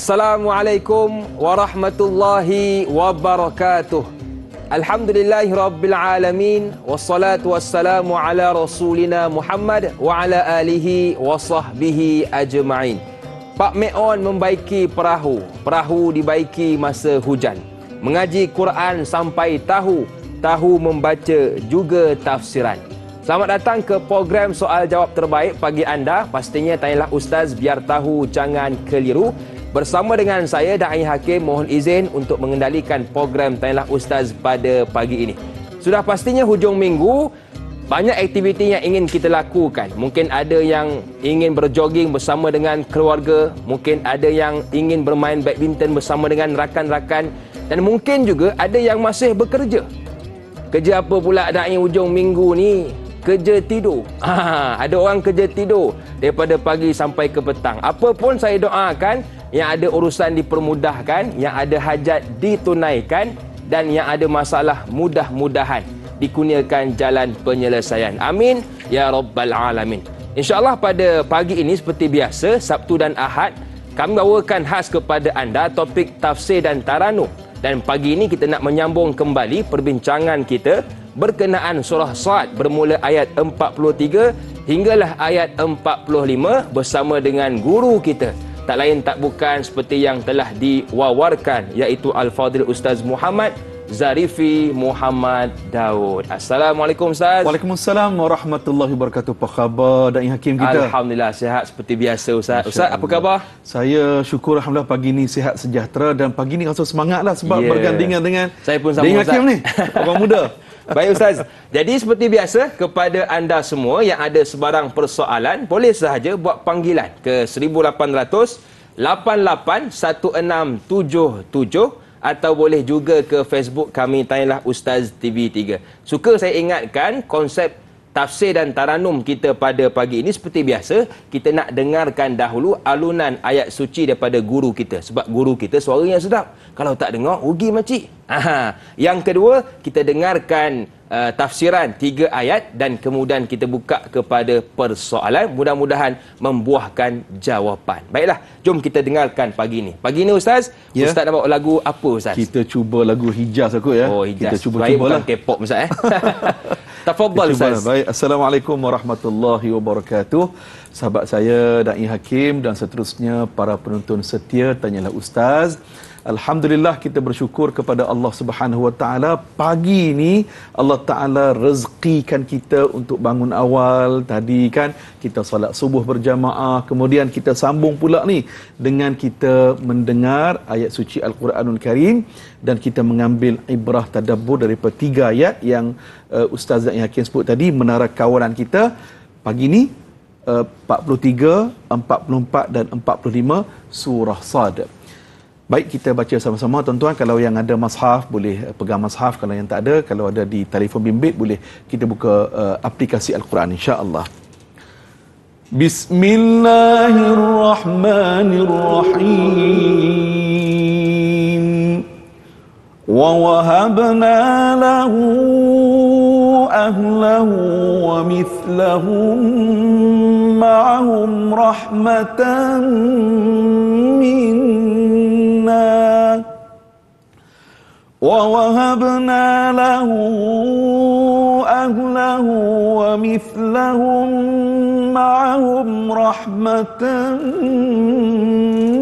Assalamualaikum warahmatullahi wabarakatuh. Alhamdulillahi rabbil alamin. Wassalatu wassalamu ala rasulina Muhammad wa ala alihi wa sahbihi ajma'in. Pak Meon membaiki perahu, perahu dibaiki masa hujan. Mengaji Quran sampai tahu, tahu membaca juga tafsiran. Selamat datang ke program Soal Jawab Terbaik pagi anda. Pastinya Tanyalah Ustaz biar tahu jangan keliru. Bersama dengan saya, Da'i Hakim, mohon izin untuk mengendalikan program Tanyalah Ustaz pada pagi ini. Sudah pastinya hujung minggu, banyak aktiviti yang ingin kita lakukan. Mungkin ada yang ingin berjoging bersama dengan keluarga. Mungkin ada yang ingin bermain badminton bersama dengan rakan-rakan. Dan mungkin juga ada yang masih bekerja. Kerja apa pula Da'i hujung minggu ni? Kerja tidur. Ada orang kerja tidur daripada pagi sampai ke petang. Apa pun saya doakan, yang ada urusan dipermudahkan, yang ada hajat ditunaikan, dan yang ada masalah mudah-mudahan dikurniakan jalan penyelesaian. Amin ya rabbal alamin. InsyaAllah pada pagi ini seperti biasa, Sabtu dan Ahad, kami bawakan khas kepada anda topik tafsir dan tarannum. Dan pagi ini kita nak menyambung kembali perbincangan kita berkenaan surah Saad bermula ayat 43 hinggalah ayat 45 bersama dengan guru kita. Tak lain tak bukan seperti yang telah diwawarkan, iaitu Al-Fadhil Ustaz Muhammad Zarifi Muhammad Daud. Assalamualaikum Ustaz. Waalaikumsalam warahmatullahi wabarakatuh. Apa khabar Da'i Hakim kita? Alhamdulillah sihat seperti biasa Ustaz. Ustaz apa khabar? Saya syukur alhamdulillah pagi ni sihat sejahtera, dan pagi ni rasa semangatlah sebab bergandingan dengan saya pun sama Da'i Hakim ni. Orang muda. Baik Ustaz. Jadi seperti biasa kepada anda semua yang ada sebarang persoalan, boleh sahaja buat panggilan ke 1800 88 1677. Atau boleh juga ke Facebook kami Tanyalah Ustaz TV3. Suka saya ingatkan konsep tafsir dan tarannum kita pada pagi ini. Seperti biasa, kita nak dengarkan dahulu alunan ayat suci daripada guru kita. Sebab guru kita suaranya sedap. Kalau tak dengar, rugi makcik. Aha. Yang kedua, kita dengarkan tafsiran 3 ayat. Dan kemudian kita buka kepada persoalan. Mudah-mudahan membuahkan jawapan. Baiklah, jom kita dengarkan pagi ini. Pagi ini Ustaz, Ustaz nak bawa lagu apa Ustaz? Kita cuba lagu Hijaz aku ya. Oh Hijaz, baik bukan K-pop Ustaz eh. Tafadhal Ustaz. Baik, assalamualaikum warahmatullahi wabarakatuh. Sahabat saya Da'i Hakim dan seterusnya para penonton setia Tanyalah Ustaz. Alhamdulillah kita bersyukur kepada Allah Subhanahu Wa Taala. Pagi ini Allah Taala rezekikan kita untuk bangun awal. Tadi kan kita solat subuh berjamaah, kemudian kita sambung pula ni dengan kita mendengar ayat suci Al-Quranul Karim, dan kita mengambil ibrah tadabbur daripada 3 ayat yang Ustaz Da'i Hakim sebut tadi. Menara kawalan kita pagi ini 43, 44 dan 45 surah Saad. Baik, kita baca sama-sama tuan-tuan. Kalau yang ada mushaf boleh pegang mushaf, kalau yang tak ada, kalau ada di telefon bimbit boleh kita buka aplikasi Al-Quran insya-Allah. Bismillahirrahmanirrahim. Wa wahabna lahu ahlahu wa mithlahum ma'ahum rahmatan minna وَوَهَبْنَا لَهُ أَهْلَهُ وَمِثْلَهُمْ مَعَهُمْ رَحْمَةً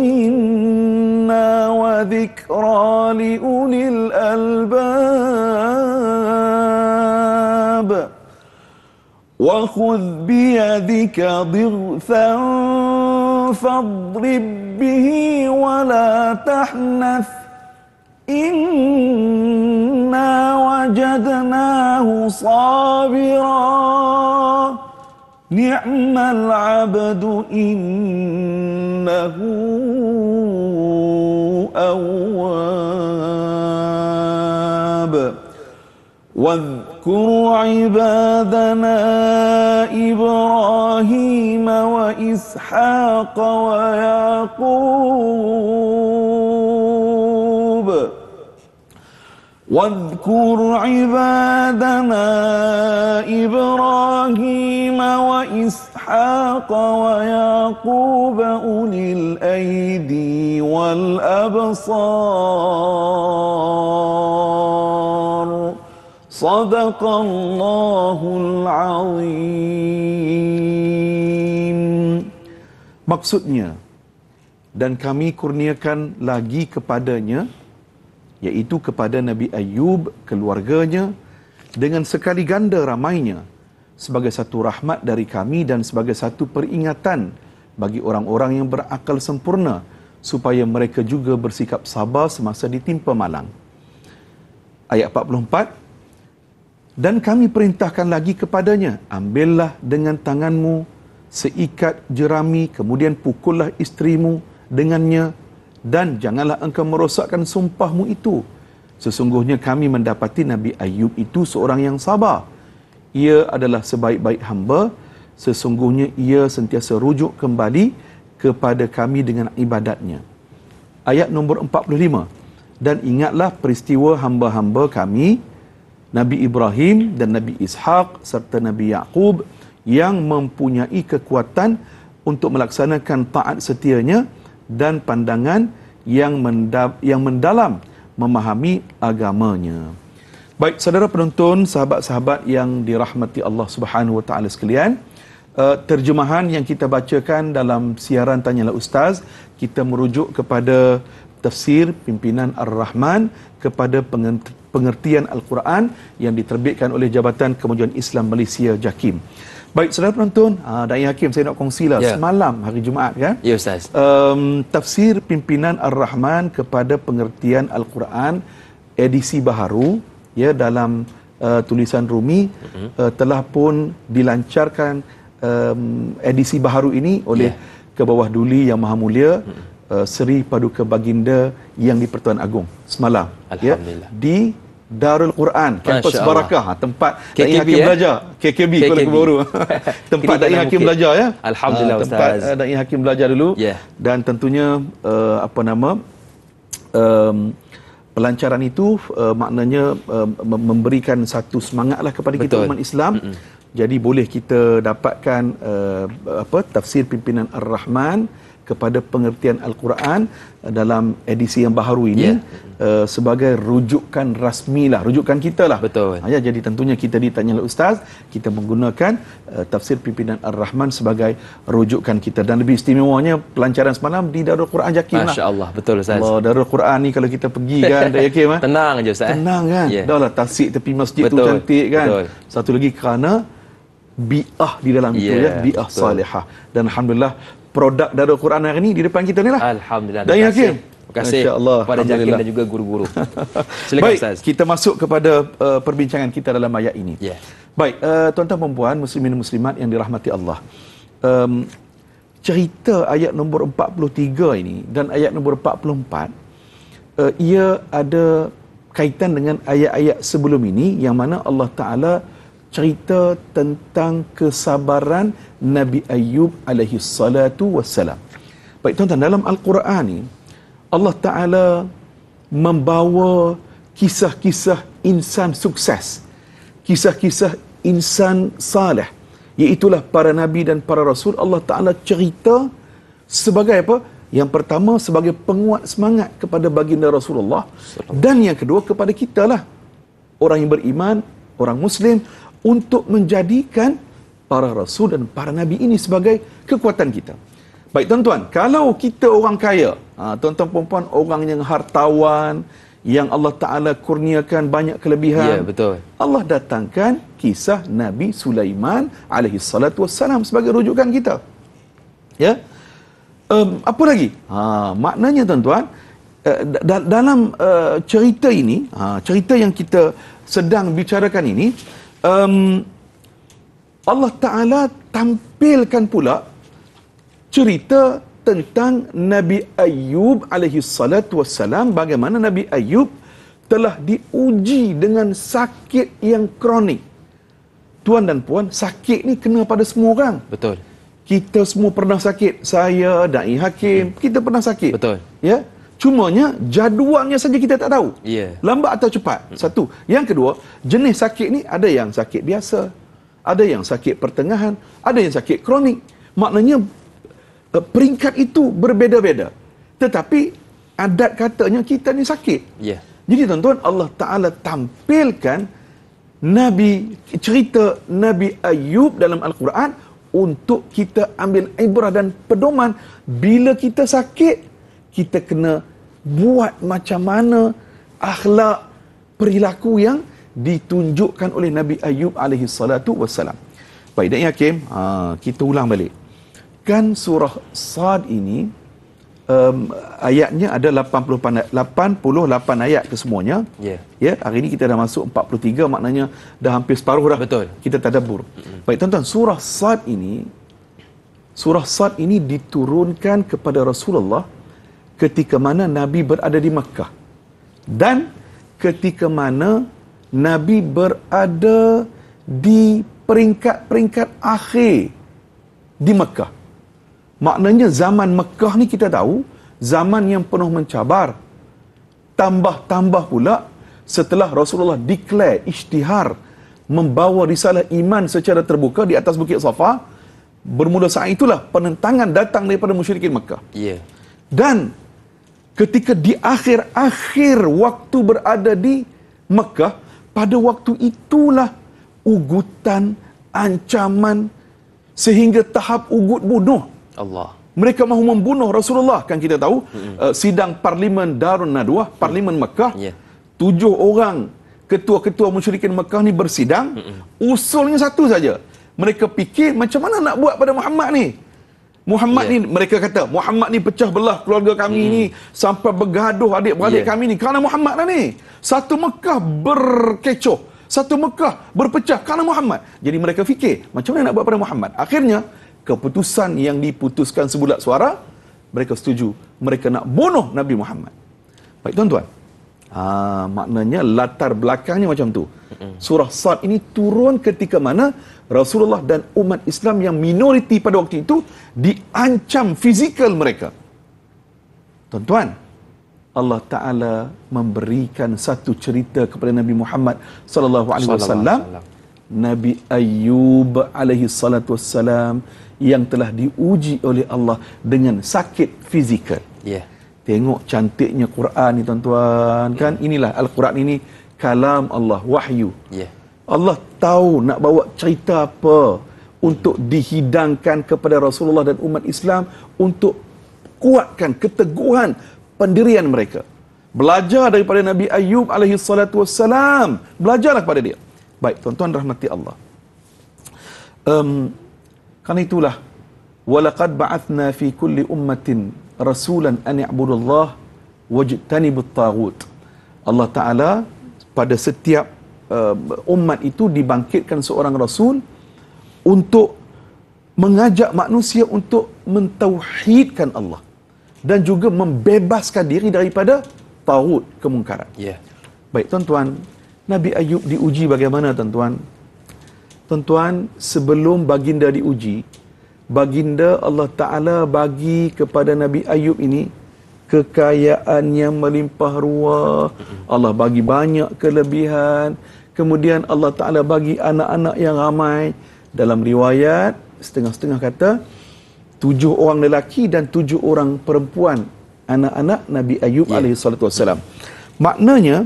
مِنَّا وَذِكْرَى لِأُولِي الْأَلْبَابِ وَخُذْ بِيَدِكَ ضِغْثًا فَاضْرِبْ بِهِ وَلَا تَحْنَثْ إِنَّا وَجَدْنَاهُ صَابِرًا نِعْمَ الْعَبْدُ إِنَّهُ أَوَّابٌ واذكر عبادنا إبراهيم وإسحاق ويعقوب واذكر عبادنا إبراهيم وإسحاق وإسحاق ويعقوب أولي الأيدي والأبصار صدق الله العظيم. Maksudnya, dan kami kurniakan lagi kepadanya, yaitu kepada Nabi Ayyub, keluarganya, dengan sekali ganda ramainya, sebagai satu rahmat dari kami dan sebagai satu peringatan bagi orang-orang yang berakal sempurna, supaya mereka juga bersikap sabar semasa ditimpa malang. Ayat 44, dan kami perintahkan lagi kepadanya, ambillah dengan tanganmu seikat jerami, kemudian pukullah istrimu dengannya, dan janganlah engkau merosakkan sumpahmu itu. Sesungguhnya kami mendapati Nabi Ayyub itu seorang yang sabar. Ia adalah sebaik-baik hamba. Sesungguhnya ia sentiasa rujuk kembali kepada kami dengan ibadatnya. Ayat nombor 45. Dan ingatlah peristiwa hamba-hamba kami, Nabi Ibrahim dan Nabi Ishaq serta Nabi Yaqub, yang mempunyai kekuatan untuk melaksanakan taat setianya dan pandangan yang mendalam memahami agamanya. Baik, saudara penonton, sahabat-sahabat yang dirahmati Allah Subhanahu Wa Taala sekalian, terjemahan yang kita bacakan dalam siaran Tanyalah Ustaz, kita merujuk kepada Tafsir Pimpinan Ar-Rahman, kepada pengertian Al-Quran yang diterbitkan oleh Jabatan Kemajuan Islam Malaysia, JAKIM. Baik, saudara penonton, dan Hakim, saya nak kongsilah, semalam hari Jumaat kan? Ya Ustaz. Tafsir Pimpinan Ar-Rahman kepada pengertian Al-Quran, edisi baharu, ya, dalam tulisan Rumi, telah pun dilancarkan edisi baharu ini oleh Kebawah Duli Yang Maha Mulia, Seri Paduka Baginda Yang di-Pertuan Agong, semalam. Alhamdulillah. Ya, di Darul Quran, Kampus Barakah, tempat Dai Hakim belajar, KKB Kuala Keburu. Tempat Dai Hakim belajar, ya. Alhamdulillah tempat Ustaz. Tempat Dai Hakim belajar dulu, dan tentunya pelancaran itu maknanya memberikan satu semangatlah kepada kita umat Islam. Jadi boleh kita dapatkan Tafsir Pimpinan Ar-Rahman kepada pengertian Al-Quran dalam edisi yang baharu ini, sebagai rujukan rasmilah, rujukan kita lah. Betul. Ya, jadi tentunya kita ditanyalah Ustaz, kita menggunakan Tafsir Pimpinan Ar-Rahman sebagai rujukan kita. Dan lebih istimewanya pelancaran semalam di Darul Quran JAKIM. Masya Allah, betul Ustaz. Allah, Darul Quran ni kalau kita pergi kan, dah yakin kan? Tenang je Ustaz. Tenang kan? Dah lah tasik tepi masjid tu cantik kan? Betul. Satu lagi kerana bi'ah di dalam itu, bi'ah salihah. Dan Alhamdulillah, produk Darul Quran hari ini di depan kita ni lah. Alhamdulillah. Dan Hakim, terima kasih kepada JAKIM dan juga guru-guru. Silakan. Baik, Ustaz, kita masuk kepada perbincangan kita dalam ayat ini. Baik, tuan-tuan perempuan, muslimin dan muslimat yang dirahmati Allah, cerita ayat nombor 43 ini dan ayat nombor 44, ia ada kaitan dengan ayat-ayat sebelum ini, yang mana Allah Ta'ala cerita tentang kesabaran Nabi Ayyub alaihi salatu wassalam. Baik tuan-tuan, dalam Al-Quran ni Allah Ta'ala membawa kisah-kisah insan sukses, kisah-kisah insan salih, iaitulah para Nabi dan para Rasul. Allah Ta'ala cerita sebagai apa? Yang pertama, sebagai penguat semangat kepada baginda Rasulullah, dan yang kedua kepada kita lah, orang yang beriman, orang Muslim, untuk menjadikan para Rasul dan para Nabi ini sebagai kekuatan kita. Baik tuan-tuan, kalau kita orang kaya, tuan-tuan perempuan, orang yang hartawan, yang Allah Ta'ala kurniakan banyak kelebihan, betul, Allah datangkan kisah Nabi Sulaiman alaihi salatu wassalam sebagai rujukan kita. Ya, apa lagi? Maknanya tuan-tuan, dalam cerita ini, cerita yang kita sedang bicarakan ini, Allah Ta'ala tampilkan pula cerita tentang Nabi Ayyub alaihi salatu wassalam, bagaimana Nabi Ayyub telah diuji dengan sakit yang kronik. Tuan dan puan, sakit ni kena pada semua orang. Betul. Kita semua pernah sakit. Saya, Dai Hakim, kita pernah sakit. Betul. Ya. Cumanya jadualnya saja kita tak tahu. Lambat atau cepat. Satu. Yang kedua, jenis sakit ni ada yang sakit biasa, ada yang sakit pertengahan, ada yang sakit kronik. Maknanya peringkat itu berbeza-beza. Tetapi adat katanya kita ni sakit. Yeah. Jadi tuan-tuan, Allah Ta'ala tampilkan cerita Nabi Ayyub dalam Al-Quran untuk kita ambil ibrah dan pedoman. Bila kita sakit, kita kena buat macam mana akhlak perilaku yang ditunjukkan oleh Nabi Ayyub alaihi salatu wassalam. Baik, dan Hakim, kita ulang balik. Kan surah Saad ini ayatnya ada 88 ayat kesemuanya. Yeah. Ya, hari ini kita dah masuk 43, maknanya dah hampir separuh dah. Betul. Kita tadabbur. Baik tuan-tuan, surah Saad ini diturunkan kepada Rasulullah ketika mana Nabi berada di Mekah dan ketika mana Nabi berada di peringkat-peringkat akhir di Mekah. Maknanya zaman Mekah ni kita tahu zaman yang penuh mencabar. Tambah-tambah pula setelah Rasulullah declare ishtihar membawa risalah iman secara terbuka di atas Bukit Safa, bermula saat itulah penentangan datang daripada musyrikin Mekah. Yeah. Dan ketika di akhir-akhir waktu berada di Mekah, pada waktu itulah ugutan, ancaman sehingga tahap ugut bunuh. Allah. Mereka mahu membunuh Rasulullah, kan kita tahu. Sidang parlimen Darun Nadwah, parlimen Mekah. Yeah. 7 orang ketua-ketua musyrikin Mekah ni bersidang. Usulnya satu saja. Mereka fikir macam mana nak buat pada Muhammad ni. Muhammad yeah. ni, mereka kata, Muhammad ni pecah belah keluarga kami ni sampai bergaduh adik-beradik yeah. kami ni kerana Muhammad lah ni. Satu Mekah berkecoh, satu Mekah berpecah kerana Muhammad. Jadi mereka fikir macam mana nak buat pada Muhammad. Akhirnya keputusan yang diputuskan sebulat suara, mereka setuju, mereka nak bunuh Nabi Muhammad. Baik tuan-tuan, maknanya latar belakangnya macam tu. Surah Saad ini turun ketika mana Rasulullah dan umat Islam yang minoriti pada waktu itu diancam fizikal mereka. Tuan-tuan, Allah Ta'ala memberikan satu cerita kepada Nabi Muhammad sallallahu alaihi wasallam, Nabi Ayyub alaihi salatu wassalam, yang telah diuji oleh Allah dengan sakit fizikal. Yeah. Tengok cantiknya Quran ni tuan-tuan, kan? Inilah Al-Quran ini kalam Allah, wahyu. Yeah. Allah tahu nak bawa cerita apa untuk dihidangkan kepada Rasulullah dan umat Islam untuk kuatkan keteguhan pendirian mereka. Belajar daripada Nabi Ayyub alaihi salatu wassalam, belajarlah kepada dia. Baik tuan-tuan rahmati Allah. Kerana itulah walaqad ba'athna fi kulli ummatin rasulan an i'budullah wajtanibut taghut. Allah Taala pada setiap umat itu dibangkitkan seorang rasul untuk mengajak manusia untuk mentauhidkan Allah dan juga membebaskan diri daripada taghut, kemungkaran. Ya. Yeah. Baik tuan-tuan, Nabi Ayyub diuji bagaimana tuan-tuan? Tuan-tuan, sebelum baginda diuji, baginda Allah Ta'ala bagi kepada Nabi Ayyub ini kekayaan yang melimpah ruah. Allah bagi banyak kelebihan. Kemudian Allah Ta'ala bagi anak-anak yang ramai. Dalam riwayat, setengah-setengah kata 7 orang lelaki dan 7 orang perempuan anak-anak Nabi Ayyub yeah. alaihi salatu wassalam. Maknanya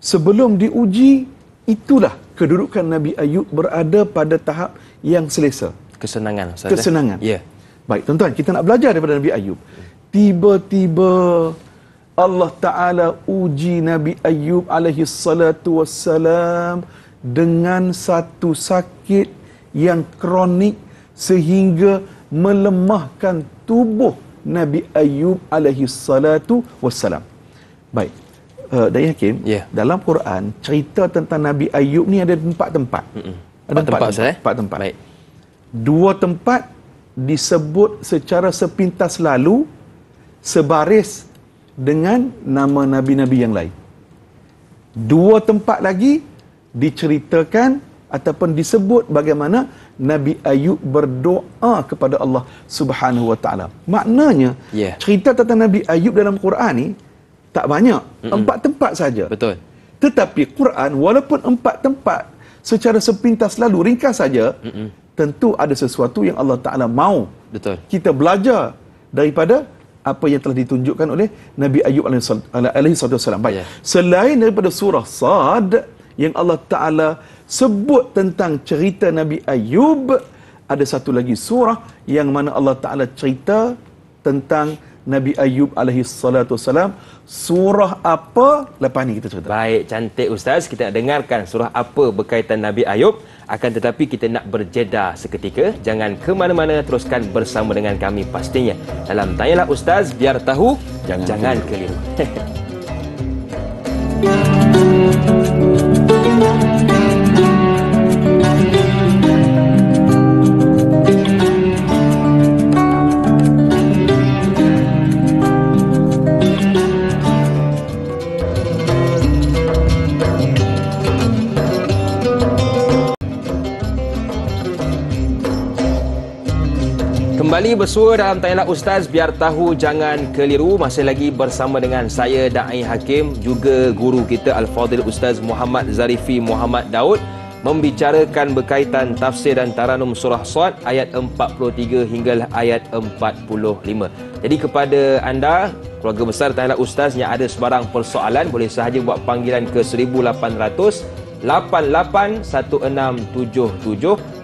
sebelum diuji, itulah kedudukan Nabi Ayyub berada pada tahap yang selesa. Kesenangan. Ya. Yeah. Baik, tuan-tuan, kita nak belajar daripada Nabi Ayyub. Tiba-tiba Allah Ta'ala uji Nabi Ayyub alaihi salatu wassalam dengan satu sakit yang kronik sehingga melemahkan tubuh Nabi Ayyub alaihi salatu wassalam. Baik. Dan Hakim, yeah. dalam Quran cerita tentang Nabi Ayyub ni ada 4 tempat. Ada 4 tempat. Baik. 2 tempat disebut secara sepintas lalu sebaris dengan nama nabi-nabi yang lain. 2 tempat lagi diceritakan ataupun disebut bagaimana Nabi Ayyub berdoa kepada Allah Subhanahu wa Taala. Maknanya yeah. cerita tentang Nabi Ayyub dalam Quran ni tak banyak, 4 tempat saja. Betul. Tetapi Quran walaupun 4 tempat secara sepintas lalu, ringkas saja, tentu ada sesuatu yang Allah Ta'ala mahu. Betul. Kita belajar daripada apa yang telah ditunjukkan oleh Nabi Ayyub alaihi salam. Baik. Yeah. Selain daripada surah Saad yang Allah Ta'ala sebut tentang cerita Nabi Ayyub, ada satu lagi surah yang mana Allah Ta'ala cerita tentang Nabi Ayyub alaihi salatu wasalam. Surah apa? Lepas ni kita cerita. Baik, cantik Ustaz. Kita nak dengarkan surah apa berkaitan Nabi Ayyub. Akan tetapi kita nak berjeda seketika. Jangan ke mana-mana, teruskan bersama dengan kami pastinya. Dalam Tanyalah Ustaz, biar tahu, jangan keliru. Kembali bersua dalam Tanyalah Ustaz, biar tahu jangan keliru. Masih lagi bersama dengan saya, Da'i Hakim, juga guru kita Al-Fadhil Ustaz Muhammad Zarifi Muhammad Daud, membicarakan berkaitan tafsir dan taranum surah Saad ayat 43 hingga ayat 45. Jadi kepada anda keluarga besar Tanyalah Ustaz yang ada sebarang persoalan, boleh sahaja buat panggilan ke 1800 881677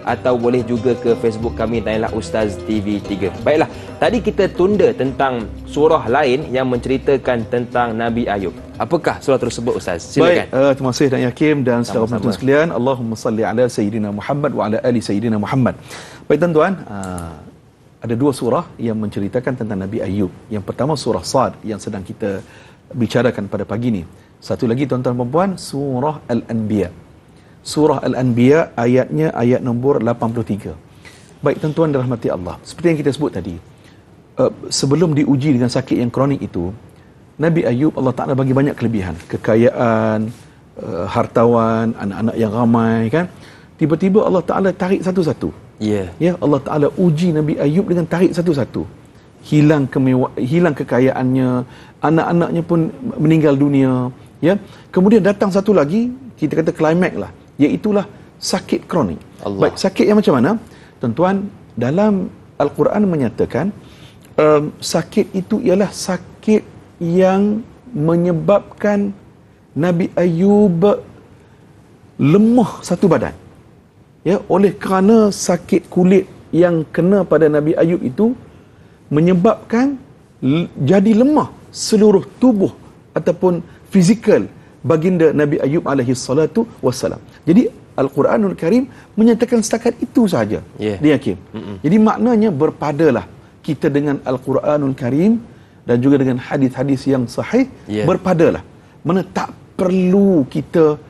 atau boleh juga ke Facebook kami Tanyalah Ustaz TV3. Baiklah, tadi kita tunda tentang surah lain yang menceritakan tentang Nabi Ayyub. Apakah surah tersebut, Ustaz? Silakan. Baik, terima kasih dan Yakim dan saudara penonton sekalian. Allahumma salli ala Sayyidina Muhammad wa ala ali Sayyidina Muhammad. Baik tuan-tuan, ada dua surah yang menceritakan tentang Nabi Ayyub. Yang pertama surah Saad yang sedang kita bicarakan pada pagi ini. Satu lagi tuan-tuan dan puan, surah Al-Anbiya. Surah Al-Anbiya ayatnya ayat nombor 83. Baik tuan-tuan dirahmati Allah, seperti yang kita sebut tadi, sebelum diuji dengan sakit yang kronik itu, Nabi Ayyub Allah Ta'ala bagi banyak kelebihan, kekayaan, hartawan, anak-anak yang ramai kan. Tiba-tiba Allah Ta'ala tarik satu-satu. Ya, Allah Ta'ala uji Nabi Ayyub dengan tarik satu-satu. Hilang kekayaannya, anak-anaknya pun meninggal dunia, ya. Kemudian datang satu lagi, kita kata klimak lah, iaitulah sakit kronik. Allah. Baik, sakit yang macam mana? Tuan-tuan, dalam Al-Quran menyatakan sakit itu ialah sakit yang menyebabkan Nabi Ayyub lemah satu badan. Ya, oleh kerana sakit kulit yang kena pada Nabi Ayyub itu menyebabkan jadi lemah seluruh tubuh ataupun fizikal baginda Nabi Ayyub alaihi salatu wassalam. Jadi Al-Quranul Karim menyatakan setakat itu sahaja. Diyakin. Jadi maknanya berpadalah kita dengan Al-Quranul Karim dan juga dengan hadis-hadis yang sahih, berpadalah. Mana tak perlu kita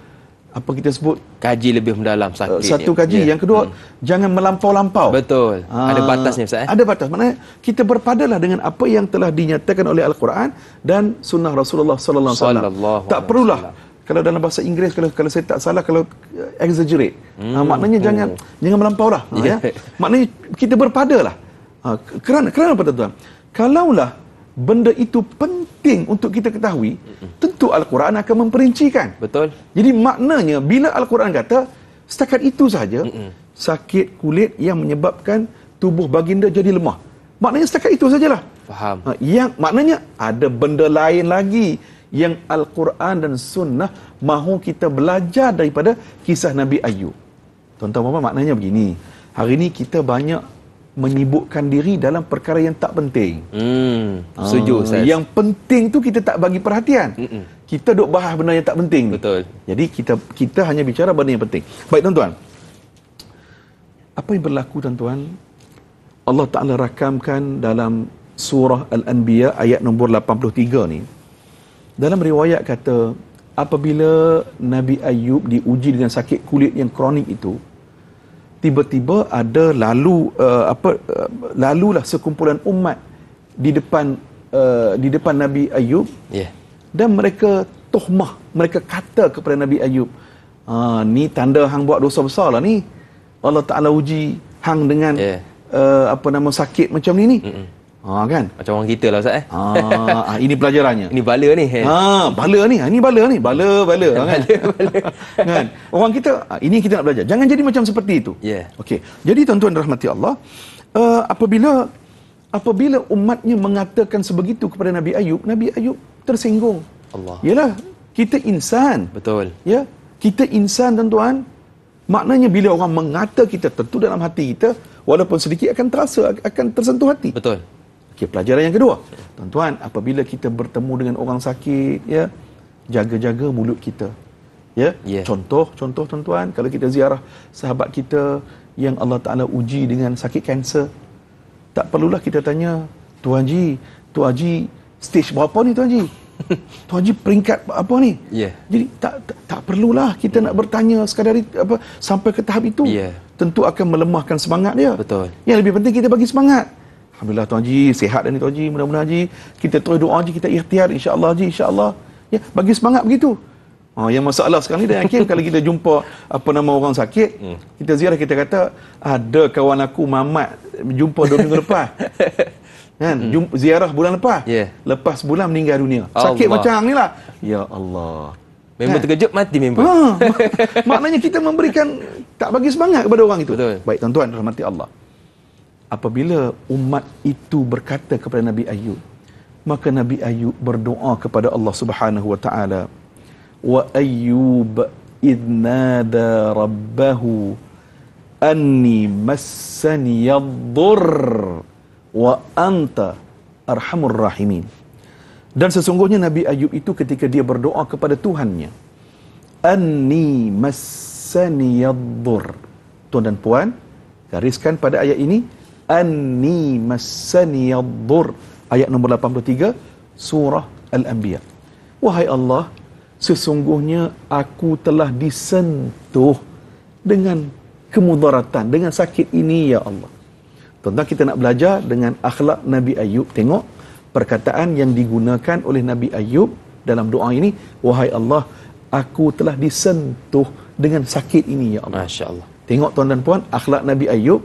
apa kita sebut kaji lebih mendalam sakit. Satu kaji, yang kedua jangan melampau-lampau. Betul. Ada batasnya Ustaz. Ada batas. Maknanya kita berpadalah dengan apa yang telah dinyatakan oleh Al-Quran dan sunnah Rasulullah sallallahu alaihi wasallam. Tak perlulah, kalau dalam bahasa Inggeris, kalau saya tak salah, kalau exaggerate. Maknanya jangan melampaulah. Ya. Maknanya kita berpadalah. Kerana apa tuan-tuan? Kalaulah benda itu penting untuk kita ketahui, tentu Al-Quran akan memperincikan. Betul. Jadi maknanya bila Al-Quran kata setakat itu sahaja, sakit kulit yang menyebabkan tubuh baginda jadi lemah, maknanya setakat itu sajalah. Faham. Yang maknanya ada benda lain lagi yang Al-Quran dan sunnah mahu kita belajar daripada kisah Nabi Ayyub. Tuan-tuan puan-puan, maknanya begini. Hari ini kita banyak menyibukkan diri dalam perkara yang tak penting. Setuju. Yang penting tu kita tak bagi perhatian. Kita duk bahas benda yang tak penting. Betul. Jadi kita hanya bicara benda yang penting. Baik tuan-tuan, apa yang berlaku tuan-tuan, Allah Ta'ala rakamkan dalam surah Al-Anbiya ayat nombor 83 ni. Dalam riwayat kata, apabila Nabi Ayyub diuji dengan sakit kulit yang kronik itu, tiba-tiba ada lalulah sekumpulan umat di depan Nabi Ayyub, dan mereka tuhmah, mereka kata kepada Nabi Ayyub, ni tanda hang buat dosa besarlah ni, Allah Ta'ala uji hang dengan sakit macam ni. kan? Macam orang kita lah Ustaz. Ini pelajarannya. Ini bala ni. Bala ni. Ini bala ni. Bala kan? Kan? Orang kita, ini kita nak belajar. Jangan jadi macam seperti itu. Yeah. Okey. Jadi tuan-tuan rahmati Allah, apabila umatnya mengatakan sebegitu kepada Nabi Ayyub, Nabi Ayyub tersinggung. Allah. Yalah, kita insan. Betul. Ya, kita insan tuan-tuan. Maknanya bila orang mengata kita, tentu dalam hati kita walaupun sedikit akan terasa, akan tersentuh hati. Betul. Okey, pelajaran yang kedua. Tuan-tuan, apabila kita bertemu dengan orang sakit, ya, jaga-jaga mulut kita. Ya. Yeah. Contoh tuan-tuan, kalau kita ziarah sahabat kita yang Allah Taala uji dengan sakit kanser, tak perlulah kita tanya, "Tuan Haji, stage berapa ni Tuan Haji? Tuan Haji peringkat apa ni?" Yeah. Jadi tak perlulah kita nak bertanya sekadar apa sampai ke tahap itu. Yeah. Tentu akan melemahkan semangat dia. Betul. Yang lebih penting kita bagi semangat. Alhamdulillah Tuan Haji sihat dan Tuan Haji, mudah-mudahan Haji, kita terus doa Haji, kita ikhtiar insya-Allah Haji, insya-Allah. Ya, bagi semangat begitu. Yang masalah sekarang ni dan kalau kita jumpa orang sakit, kita ziarah kita kata, "Ada kawan aku Mamat jumpa 2 minggu lepas." Kan? Ziarah bulan lepas. Yeah. Lepas sebulan meninggal dunia. Sakit macam ni lah. Ya Allah. Member terkejut mati member. Maknanya kita memberikan, tak bagi semangat kepada orang itu. Betul. Baik tuan-tuan rahmati Allah. Apabila umat itu berkata kepada Nabi Ayyub, maka Nabi Ayyub berdoa kepada Allah Subhanahu wa taala, "Wa Ayyub idnada rabbahu anni massaniyadhur wa anta arhamur rahimin." Dan sesungguhnya Nabi Ayyub itu ketika dia berdoa kepada Tuhannya, "Anni massaniyadhur." Tuan dan puan, gariskan pada ayat ini, "Anni massaniyadhur." Ayat nombor 83 surah Al-Anbiya. Wahai Allah, sesungguhnya aku telah disentuh dengan kemudaratan, dengan sakit ini ya Allah. Tuan-tuan, kita nak belajar dengan akhlak Nabi Ayyub. Tengok perkataan yang digunakan oleh Nabi Ayyub dalam doa ini. Wahai Allah, aku telah disentuh dengan sakit ini ya Allah. Masya Allah. Tengok tuan dan puan, akhlak Nabi Ayyub.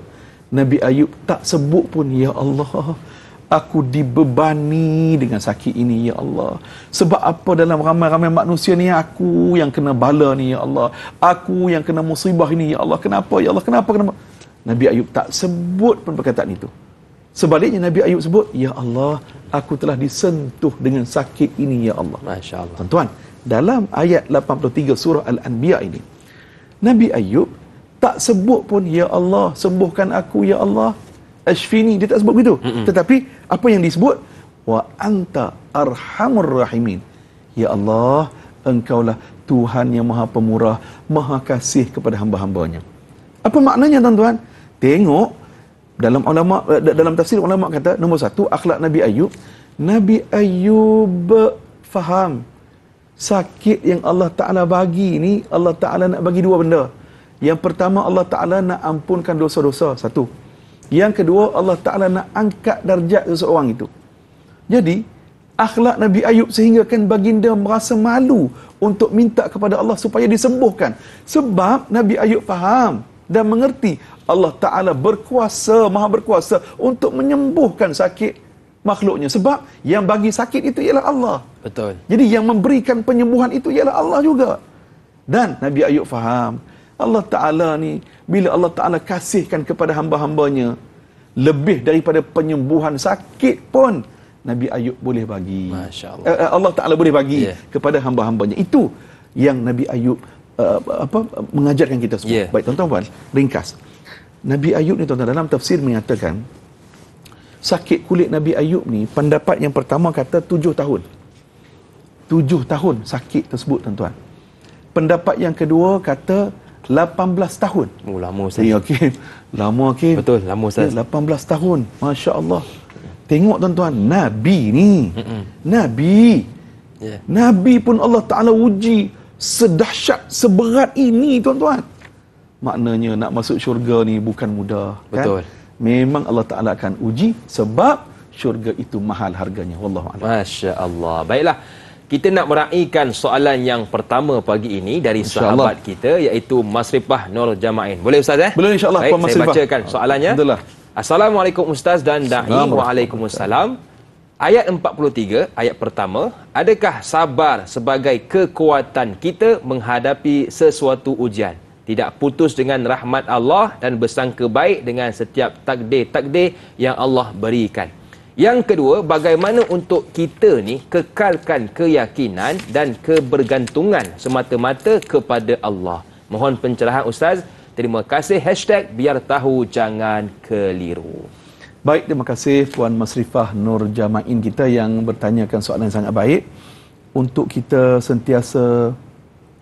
Nabi Ayyub tak sebut pun, "Ya Allah, aku dibebani dengan sakit ini ya Allah. Sebab apa dalam ramai-ramai manusia ni aku yang kena bala ni ya Allah. Aku yang kena musibah ini ya Allah. Kenapa ya Allah? Kenapa? Nabi Ayyub tak sebut pun perkataan itu. Sebaliknya Nabi Ayyub sebut, "Ya Allah, aku telah disentuh dengan sakit ini ya Allah." Masya-Allah. Tuan-tuan, dalam ayat 83 surah Al-Anbiya ini, Nabi Ayyub tak sebut pun, "Ya Allah, sembuhkan aku ya Allah. Ashfini," dia tak sebut begitu. Tetapi apa yang disebut? "Wa anta arhamur rahimin." Ya Allah, Engkaulah Tuhan yang Maha Pemurah, Maha Kasih kepada hamba-hamba-Nya. Apa maknanya tuan-tuan? Tengok dalam tafsir ulama kata, nombor satu, akhlak Nabi Ayyub. Nabi Ayyub faham sakit yang Allah Taala bagi ni, Allah Taala nak bagi dua benda. Yang pertama, Allah Taala nak ampunkan dosa-dosa, satu. Yang kedua, Allah Taala nak angkat darjat seseorang itu. Jadi akhlak Nabi Ayyub sehingga kan baginda merasa malu untuk minta kepada Allah supaya disembuhkan. Sebab Nabi Ayyub faham dan mengerti Allah Taala berkuasa, Maha berkuasa untuk menyembuhkan sakit makhluknya. Sebab yang bagi sakit itu ialah Allah. Betul. Jadi yang memberikan penyembuhan itu ialah Allah juga. Dan Nabi Ayyub faham Allah Ta'ala ni, bila Allah Ta'ala kasihkan kepada hamba-hambanya, lebih daripada penyembuhan sakit pun Nabi Ayyub boleh bagi. Masya Allah. Allah Ta'ala boleh bagi kepada hamba-hambanya. Itu yang Nabi Ayyub mengajarkan kita semua. Yeah. Baik tuan-tuan, ringkas. Nabi Ayyub ni tuan-tuan, dalam tafsir mengatakan, sakit kulit Nabi Ayyub ni, pendapat yang pertama kata 7 tahun. 7 tahun sakit tersebut tuan-tuan. Pendapat yang kedua kata 18 tahun. Oh, lama Ustaz. Ya, okey. Lama okey. Betul, lama Ustaz. Ya, 18 tahun. Masya-Allah. Tengok tuan-tuan, nabi ni. Nabi. Yeah. Nabi pun Allah Taala uji sedahsyat, seberat ini tuan-tuan. Maknanya nak masuk syurga ni bukan mudah, kan? Betul. Memang Allah Taala akan uji sebab syurga itu mahal harganya. Wallahu a'lam. Masya-Allah. Baiklah. Kita nak meraihkan soalan yang pertama pagi ini dari sahabat kita, iaitu Mas Ripah Nur Jamain. Boleh Ustaz? Boleh insya-Allah. Baik, saya bacakan soalannya. Alhamdulillah. Assalamualaikum Ustaz dan Da'i. Waalaikumsalam. Ayat 43, ayat pertama. Adakah sabar sebagai kekuatan kita menghadapi sesuatu ujian? Tidak putus dengan rahmat Allah dan bersangka baik dengan setiap takdir-takdir yang Allah berikan. Yang kedua, bagaimana untuk kita ni kekalkan keyakinan dan kebergantungan semata-mata kepada Allah? Mohon pencerahan Ustaz. Terima kasih. Hashtag biar tahu jangan keliru. Baik, terima kasih Puan Masrifah Nur Jamain kita yang bertanyakan soalan yang sangat baik. Untuk kita sentiasa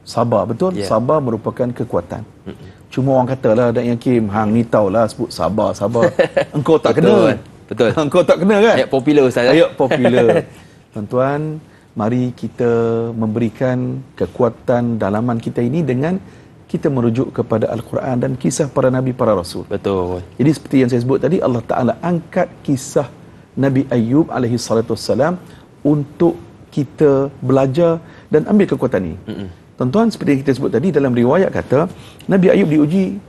sabar, betul? Yeah. Sabar merupakan kekuatan. Cuma orang katalah dan Yakim, hang ni taulah sebut sabar. Engkau tak kena. Betul. Betul. Engkau tak kena kan? Ayat popular Ustaz. Ayat popular. Tuan-tuan, mari kita memberikan kekuatan dalaman kita ini dengan kita merujuk kepada Al-Quran dan kisah para nabi, para rasul. Betul. Jadi seperti yang saya sebut tadi, Allah Taala angkat kisah Nabi Ayyub alaihi salatu wassalam untuk kita belajar dan ambil kekuatan ini. Tuan-tuan, seperti yang kita sebut tadi, dalam riwayat kata Nabi Ayyub diuji,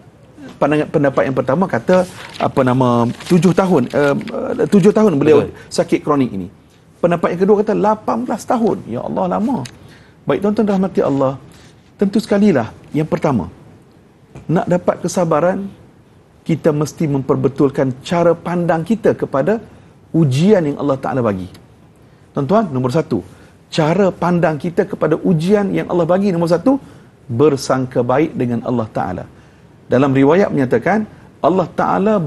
pendapat yang pertama kata 7 tahun beliau sakit kronik ini. Pendapat yang kedua kata 18 tahun. Ya Allah, lama. Baik tuan-tuan rahmati Allah, tentu sekalilah yang pertama, nak dapat kesabaran, kita mesti memperbetulkan cara pandang kita kepada ujian yang Allah Taala bagi. Tuan-tuan, nombor 1, cara pandang kita kepada ujian yang Allah bagi, nombor 1, bersangka baik dengan Allah Ta'ala. Dalam riwayat menyatakan, Allah Ta'ala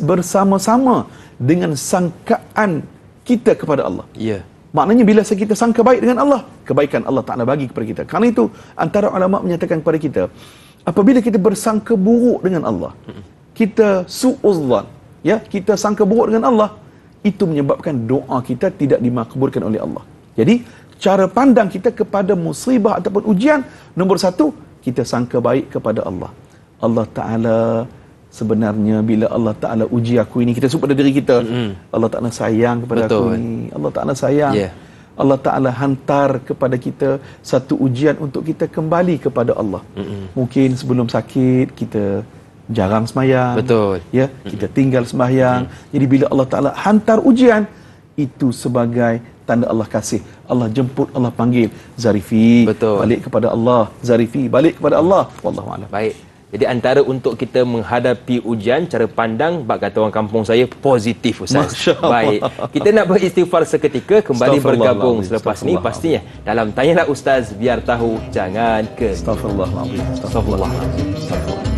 bersama-sama dengan sangkaan kita kepada Allah. Yeah. Maknanya bila kita sangka baik dengan Allah, kebaikan Allah Ta'ala bagi kepada kita. Karena itu, antara ulama menyatakan kepada kita, apabila kita bersangka buruk dengan Allah, kita su'uzlan, ya, kita sangka buruk dengan Allah, itu menyebabkan doa kita tidak dimakbulkan oleh Allah. Jadi, cara pandang kita kepada musibah ataupun ujian, nombor 1, kita sangka baik kepada Allah. Allah Ta'ala sebenarnya, bila Allah Ta'ala uji aku ini, kita sebut pada diri kita, Allah Ta'ala sayang kepada aku ini. Allah Ta'ala sayang. Yeah. Allah Ta'ala hantar kepada kita satu ujian untuk kita kembali kepada Allah. Mungkin sebelum sakit, kita jarang sembahyang. Betul. Ya, kita tinggal sembahyang. Jadi bila Allah Ta'ala hantar ujian, itu sebagai tanda Allah kasih. Allah jemput, Allah panggil, Zarifi, balik kepada Allah. Zarifi, balik kepada Allah. Wallahu a'lam. Baik. Jadi antara untuk kita menghadapi ujian, cara pandang, bak kata orang kampung saya, positif Ustaz. Baik. Kita nak beristighfar seketika, kembali bergabung selepas ni pastinya dalam Tanyalah Ustaz biar tahu jangan ke. Astagfirullahalazim. Astagfirullahalazim. Astagfirullah.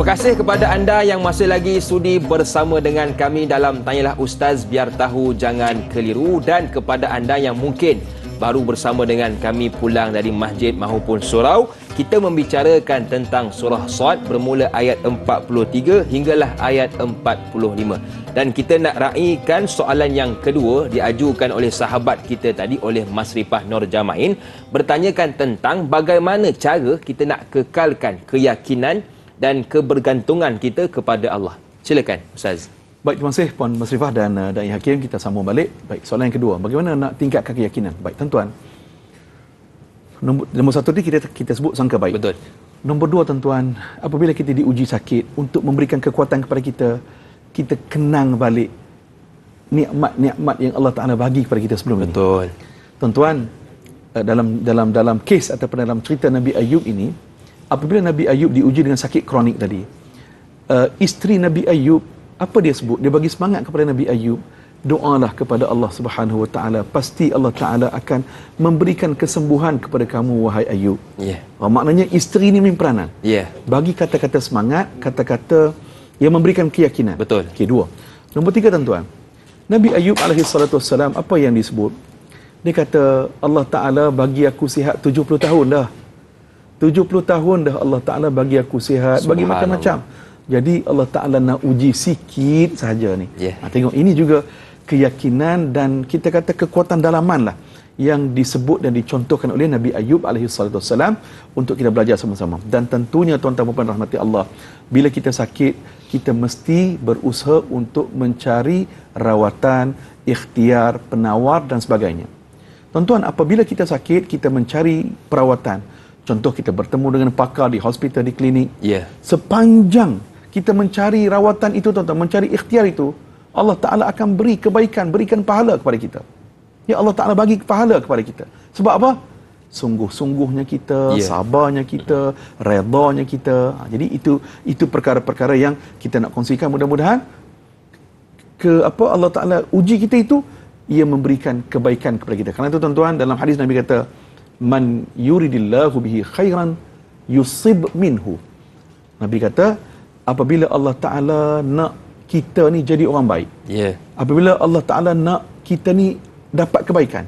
Terima kasih kepada anda yang masih lagi sudi bersama dengan kami dalam Tanyalah Ustaz biar tahu jangan keliru, dan kepada anda yang mungkin baru bersama dengan kami pulang dari masjid maupun surau. Kita membicarakan tentang surah Saad bermula ayat 43 hinggalah ayat 45. Dan kita nak raikan soalan yang kedua diajukan oleh sahabat kita tadi, oleh Masrifah Nur Jamain, bertanyakan tentang bagaimana cara kita nak kekalkan keyakinan dan kebergantungan kita kepada Allah. Silakan Ustaz. Baik, terima kasih Puan Masrifah dan Dai Hakim. Kita sambung balik. Baik, soalan yang kedua, bagaimana nak tingkatkan keyakinan? Baik, tuan-tuan, nombor 1 tadi kita sebut sangka baik. Betul. Nombor 2 tuan-tuan, apabila kita diuji sakit, untuk memberikan kekuatan kepada kita, kita kenang balik nikmat-nikmat yang Allah Taala bagi kepada kita sebelum ini. Betul. Tuan-tuan, dalam kes ataupun dalam cerita Nabi Ayyub ini, apabila Nabi Ayyub diuji dengan sakit kronik tadi, isteri Nabi Ayyub, apa dia sebut? Dia bagi semangat kepada Nabi Ayyub, doalah kepada Allah Subhanahu Wa Taala, pasti Allah Taala akan memberikan kesembuhan kepada kamu wahai Ayyub. Yeah. Maknanya isteri ini main peranan. Yeah. Bagi kata-kata semangat, kata-kata yang memberikan keyakinan. Betul. Kedua. Nombor 3 tuan-tuan, Nabi Ayyub alaihi salatu wassalam, apa yang disebut? Dia kata, Allah Taala bagi aku sihat 70 tahun dah. 70 tahun dah Allah Ta'ala bagi aku sihat, bagi macam-macam. Jadi Allah Ta'ala nak uji sikit sahaja ni. Yeah. Tengok, ini juga keyakinan dan kita kata kekuatan dalaman lah yang disebut dan dicontohkan oleh Nabi Ayyub AS untuk kita belajar sama-sama. Dan tentunya tuan-tuan dan puan rahmati Allah, bila kita sakit, kita mesti berusaha untuk mencari rawatan, ikhtiar, penawar dan sebagainya. Tuan-tuan, apabila kita sakit, kita mencari perawatan. Contoh, kita bertemu dengan pakar di hospital, di klinik. Yeah. Sepanjang kita mencari rawatan itu, tuan-tuan, mencari ikhtiar itu, Allah Ta'ala akan beri kebaikan, berikan pahala kepada kita. Ya, Allah Ta'ala bagi pahala kepada kita. Sebab apa? Sungguh-sungguhnya kita, yeah, sabarnya kita, redanya kita. Jadi itu perkara-perkara yang kita nak kongsikan. Mudah-mudahan Allah Ta'ala uji kita itu, ia memberikan kebaikan kepada kita. Karena itu tuan-tuan, dalam hadis Nabi kata, man yuridillahu bihi khairan yusib minhu. Nabi kata, apabila Allah Ta'ala nak kita ni jadi orang baik, yeah, apabila Allah Ta'ala nak kita ni dapat kebaikan,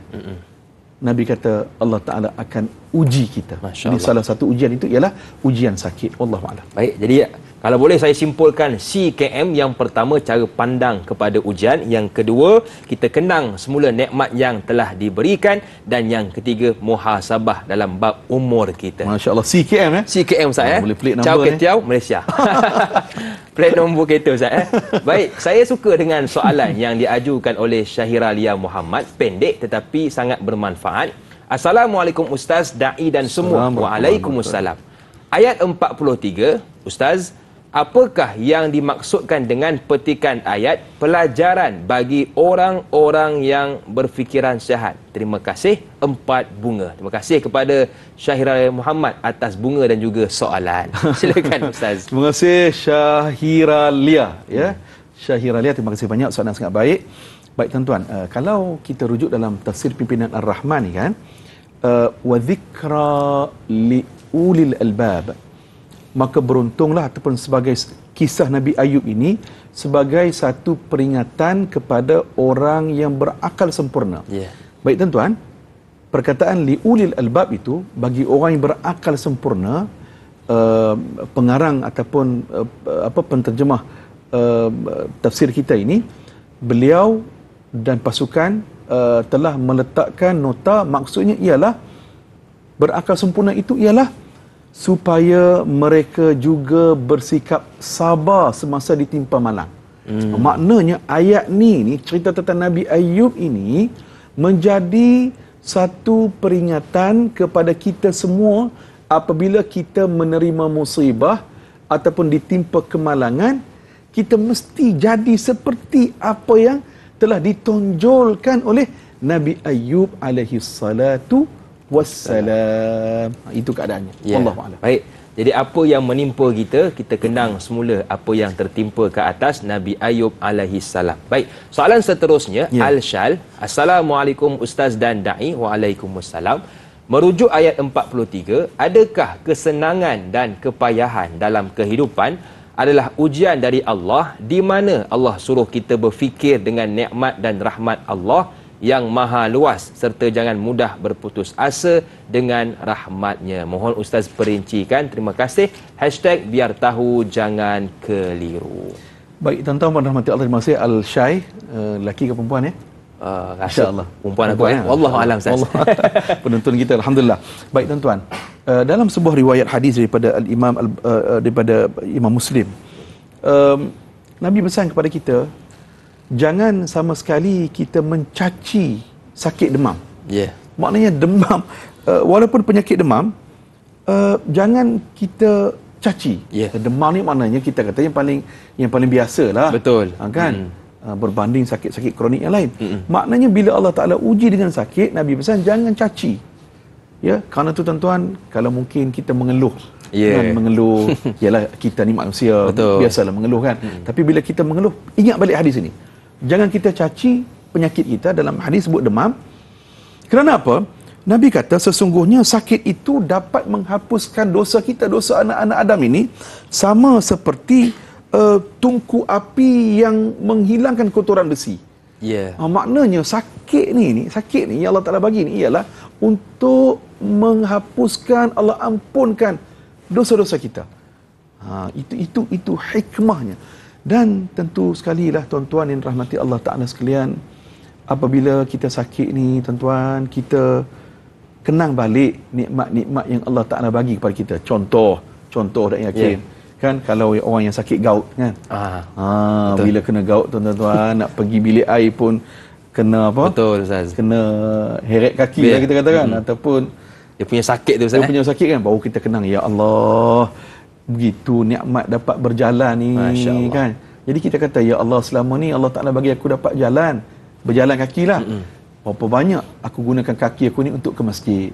Nabi kata Allah Ta'ala akan uji kita. Jadi salah satu ujian itu ialah ujian sakit. Wallahu a'lam. Baik, jadi kalau boleh saya simpulkan CKM, yang pertama cara pandang kepada ujian, yang kedua kita kenang semula nikmat yang telah diberikan, dan yang ketiga muhasabah dalam bab umur kita. Masya-Allah. CKM CKM Ustaz. Boleh pelik nombor ni. Cau Ketiau Malaysia. Pelik nombor kereta Ustaz. Baik, saya suka dengan soalan yang diajukan oleh Syahiralia Muhammad. Pendek tetapi sangat bermanfaat. Assalamualaikum Ustaz, da'i dan semua. Waalaikumsalam. Ayat 43, Ustaz, apakah yang dimaksudkan dengan petikan ayat pelajaran bagi orang-orang yang berfikiran sihat? Terima kasih. 4 bunga. Terima kasih kepada Syahiralia Muhammad atas bunga dan juga soalan. Silakan Ustaz. Terima kasih Syahiralia. Ya, Syahiralia, terima kasih banyak. Soalan sangat baik. Baik tuan-tuan, kalau kita rujuk dalam Tafsir Pimpinan Ar-Rahman ni kan, wa dhikra li ulil albab, maka beruntunglah ataupun sebagai kisah Nabi Ayyub ini sebagai satu peringatan kepada orang yang berakal sempurna. Yeah. Baik tuan-tuan, perkataan li ulil albab itu bagi orang yang berakal sempurna, pengarang ataupun penterjemah tafsir kita ini, beliau dan pasukan telah meletakkan nota, maksudnya ialah berakal sempurna itu ialah supaya mereka juga bersikap sabar semasa ditimpa malang. Maknanya ayat ni cerita tentang Nabi Ayyub ini menjadi satu peringatan kepada kita semua apabila kita menerima musibah ataupun ditimpa kemalangan, kita mesti jadi seperti apa yang telah ditonjolkan oleh Nabi Ayyub alaihi salatu wassalam. Itu keadaannya. Yeah. Wallahu a'lam. Baik. Jadi apa yang menimpa kita, kita kenang semula apa yang tertimpa ke atas Nabi Ayyub alaihi salam. Baik. Soalan seterusnya, yeah, Al-Syal. Assalamualaikum Ustaz dan Da'i. Waalaikumsalam. Merujuk ayat 43, adakah kesenangan dan kepayahan dalam kehidupan adalah ujian dari Allah, di mana Allah suruh kita berfikir dengan nikmat dan rahmat Allah yang maha luas, serta jangan mudah berputus asa dengan rahmatnya. Mohon Ustaz perincikan. Terima kasih. #biartahu jangan keliru. Baik tuan-tuan dan rahmati Allah, terima kasih Al-Syai. Lelaki ke perempuan ya? InsyaAllah perempuan aku ya. Wallahu a'lam Ustaz. Penonton kita alhamdulillah. Baik tuan-tuan, dalam sebuah riwayat hadis daripada Al-Imam daripada Imam Muslim, Nabi pesan kepada kita, jangan sama sekali kita mencaci sakit demam. Ya. Yeah. Maknanya demam, walaupun penyakit demam, jangan kita caci. Yeah. Demam ni maknanya kita kata yang paling biasalah. Betul. Kan? Berbanding sakit-sakit kronik yang lain. Maknanya bila Allah Taala uji dengan sakit, Nabi pesan jangan caci. Ya, kerana tu tuan-tuan, kalau mungkin kita mengeluh, yeah, mengeluh ialah kita ni manusia, betul, biasalah mengeluh kan. Tapi bila kita mengeluh, ingat balik hadis ini, jangan kita caci penyakit kita. Dalam hadis sebut demam. Kerana apa? Nabi kata sesungguhnya sakit itu dapat menghapuskan dosa kita, dosa anak-anak Adam ini, sama seperti tungku api yang menghilangkan kotoran besi. Yeah. Maknanya sakit ni yang Allah Taala bagi ni ialah untuk menghapuskan, Allah ampunkan dosa-dosa kita. Itu hikmahnya. Dan tentu sekali lah tuan-tuan yang rahmati Allah Taala sekalian, apabila kita sakit ni, tuan-tuan, kita kenang balik nikmat-nikmat yang Allah Ta'ala bagi kepada kita. Contoh dan yakin. Kan kalau orang yang sakit gout kan. Bila kena gout tuan-tuan nak pergi bilik air pun kena apa? Betul Ustaz. Kena heret kaki lah kita katakan ataupun dia punya sakit tu Ustaz. Dia punya sakit kan baru kita kenang ya Allah. Begitu nikmat dapat berjalan ni kan. Jadi kita kata ya Allah selama ni Allah Taala bagi aku dapat jalan, berjalan kaki lah. Berapa banyak aku gunakan kaki aku ni untuk ke masjid,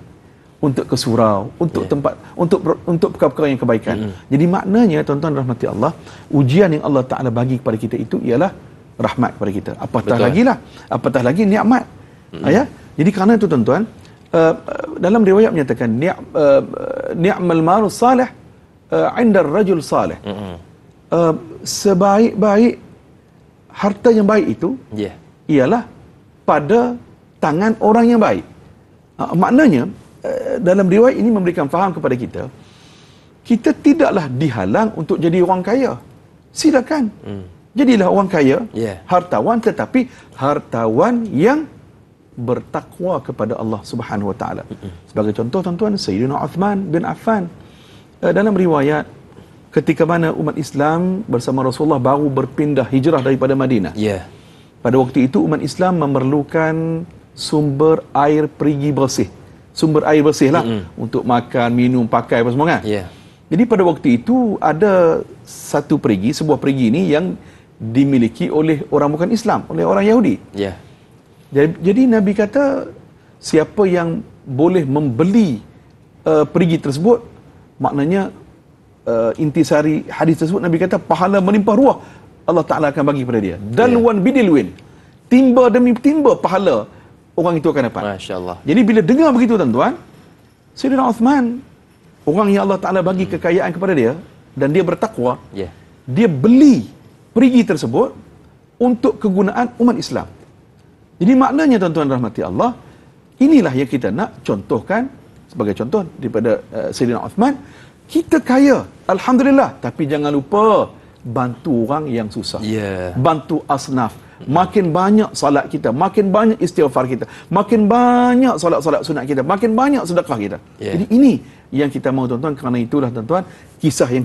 untuk ke surau, untuk tempat, untuk perkara-perkara yang kebaikan. Jadi maknanya tuan-tuan rahmati Allah, ujian yang Allah Taala bagi kepada kita itu ialah rahmat kepada kita. Apatah lagi lah, apatah lagi nikmat. Ya. Jadi kerana itu tuan-tuan, dalam riwayat menyatakan ni'mal maru salih 'inda ar-rajul salih. Sebaik-baik harta yang baik itu ialah pada tangan orang yang baik. Maknanya dalam riwayat ini memberikan faham kepada kita, kita tidaklah dihalang untuk jadi orang kaya. Silakan. Jadilah orang kaya, hartawan, tetapi hartawan yang bertakwa kepada Allah Subhanahu Wa Taala. Sebagai contoh tuan-tuan, Sayyidina Uthman bin Affan dalam riwayat ketika mana umat Islam bersama Rasulullah baru berpindah hijrah daripada Madinah. Pada waktu itu umat Islam memerlukan sumber air perigi bersih. Sumber air bersih lah untuk makan, minum, pakai apa semua kan. Jadi pada waktu itu ada satu perigi, sebuah perigi ini yang dimiliki oleh orang bukan Islam, oleh orang Yahudi. Jadi Nabi kata siapa yang boleh membeli perigi tersebut, maknanya intisari hadis tersebut Nabi kata pahala melimpah ruah Allah Ta'ala akan bagi kepada dia. Dalwan bidilwin, timba demi timba pahala orang itu akan dapat. Masya-Allah. Jadi bila dengar begitu tuan-tuan, Sayyidina Uthman, orang yang Allah Ta'ala bagi kekayaan kepada dia dan dia bertakwa, dia beli perigi tersebut untuk kegunaan umat Islam. Jadi maknanya tuan-tuan rahmati Allah, inilah yang kita nak contohkan sebagai contoh daripada Sayyidina Uthman. Kita kaya, alhamdulillah, tapi jangan lupa bantu orang yang susah. Bantu asnaf. Makin banyak salat kita, makin banyak istighfar kita, makin banyak salat-salat sunat kita, makin banyak sedekah kita. Jadi ini yang kita mahu tuan-tuan. Kerana itulah tuan-tuan, kisah yang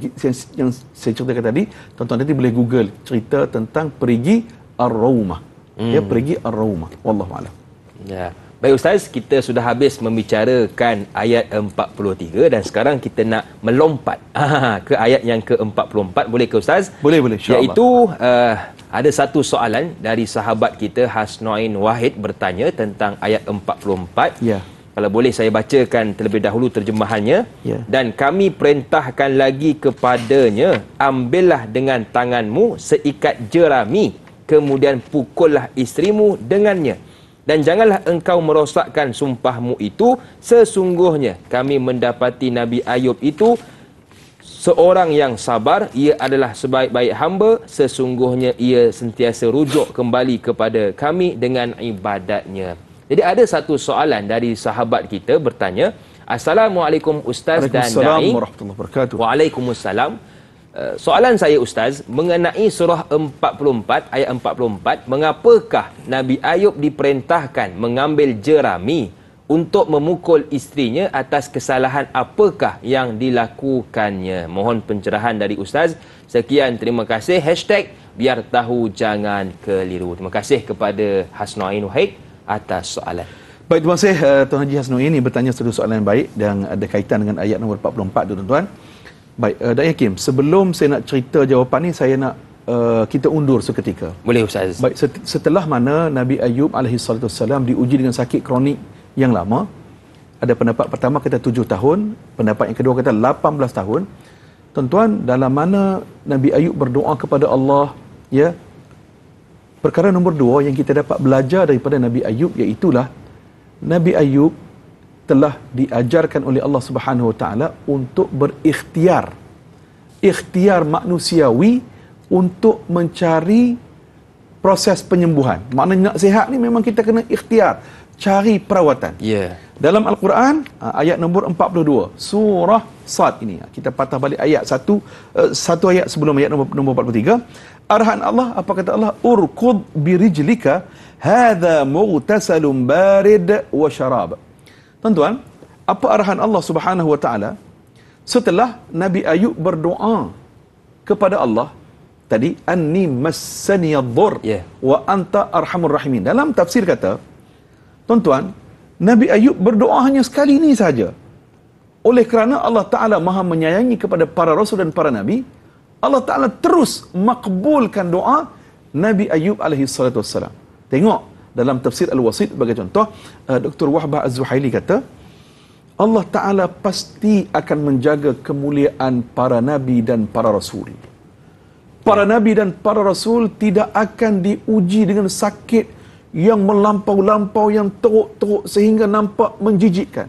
saya ceritakan tadi, tuan-tuan nanti boleh Google cerita tentang Perigi Ar-Raumah. Ya, Perigi Ar-Raumah. Wallahu a'lam. Ya. Baik Ustaz, kita sudah habis membicarakan ayat 43 dan sekarang kita nak melompat ke ayat yang ke-44. Boleh ke Ustaz? Boleh, boleh. InsyaAllah. Iaitu ada satu soalan dari sahabat kita Hasnoin Wahid bertanya tentang ayat 44. Ya. Kalau boleh saya bacakan terlebih dahulu terjemahannya. Ya. Dan kami perintahkan lagi kepadanya, ambillah dengan tanganmu seikat jerami, kemudian pukullah isterimu dengannya. Dan janganlah engkau merosakkan sumpahmu itu. Sesungguhnya kami mendapati Nabi Ayyub itu seorang yang sabar. Ia adalah sebaik-baik hamba. Sesungguhnya ia sentiasa rujuk kembali kepada kami dengan ibadatnya. Jadi ada satu soalan dari sahabat kita bertanya, Assalamualaikum Ustaz dan Da'i. Assalamualaikum warahmatullahi wabarakatuh. Waalaikumsalam. Soalan saya Ustaz mengenai surah 44 ayat 44, mengapakah Nabi Ayyub diperintahkan mengambil jerami untuk memukul isterinya atas kesalahan apakah yang dilakukannya? Mohon pencerahan dari Ustaz. Sekian, terima kasih. #biartahujangankeliru. Terima kasih kepada Hasnoin Wahid atas soalan. Baik, terima kasih Tuan Haji Hasnoin ini bertanya satu soalan yang baik dan ada kaitan dengan ayat nombor 44 tu tuan-tuan. Baik, Dr. Hakim, sebelum saya nak cerita jawapan ni, saya nak kita undur seketika. Boleh Ustaz. Baik, setelah mana Nabi Ayyub AS diuji dengan sakit kronik yang lama, ada pendapat pertama kata 7 tahun, pendapat yang kedua kata 18 tahun. Tuan-tuan, dalam mana Nabi Ayyub berdoa kepada Allah, ya. Perkara nombor 2 yang kita dapat belajar daripada Nabi Ayyub iaitulah Nabi Ayyub telah diajarkan oleh Allah Subhanahu Wa Taala untuk berikhtiar, ikhtiar manusiawi untuk mencari proses penyembuhan. Maknanya nak sihat ni memang kita kena ikhtiar, cari perawatan. Dalam Al-Quran, ayat nombor 42, Surah Saad ini. Kita patah balik ayat satu ayat sebelum ayat nombor 43. Arahan Allah, apa kata Allah? Urkud birijlika, hadha mughtasalun barid wa syarab. Tuan-tuan, apa arahan Allah Subhanahu Wa Taala setelah Nabi Ayyub berdoa kepada Allah tadi, anni massani adh-dhurr wa anta arhamur rahimin. Dalam tafsir kata, tuan-tuan, Nabi Ayyub berdoa hanya sekali ini sahaja. Oleh kerana Allah Ta'ala maha menyayangi kepada para Rasul dan para Nabi, Allah Ta'ala terus makbulkan doa Nabi Ayyub AS. Tengok dalam tafsir Al-Wasid sebagai contoh, Dr. Wahbah Az-Zuhaili kata, Allah Ta'ala pasti akan menjaga kemuliaan para Nabi dan para Rasul. Para Nabi dan para Rasul tidak akan diuji dengan sakit yang melampau-lampau, yang teruk-teruk sehingga nampak menjijikkan.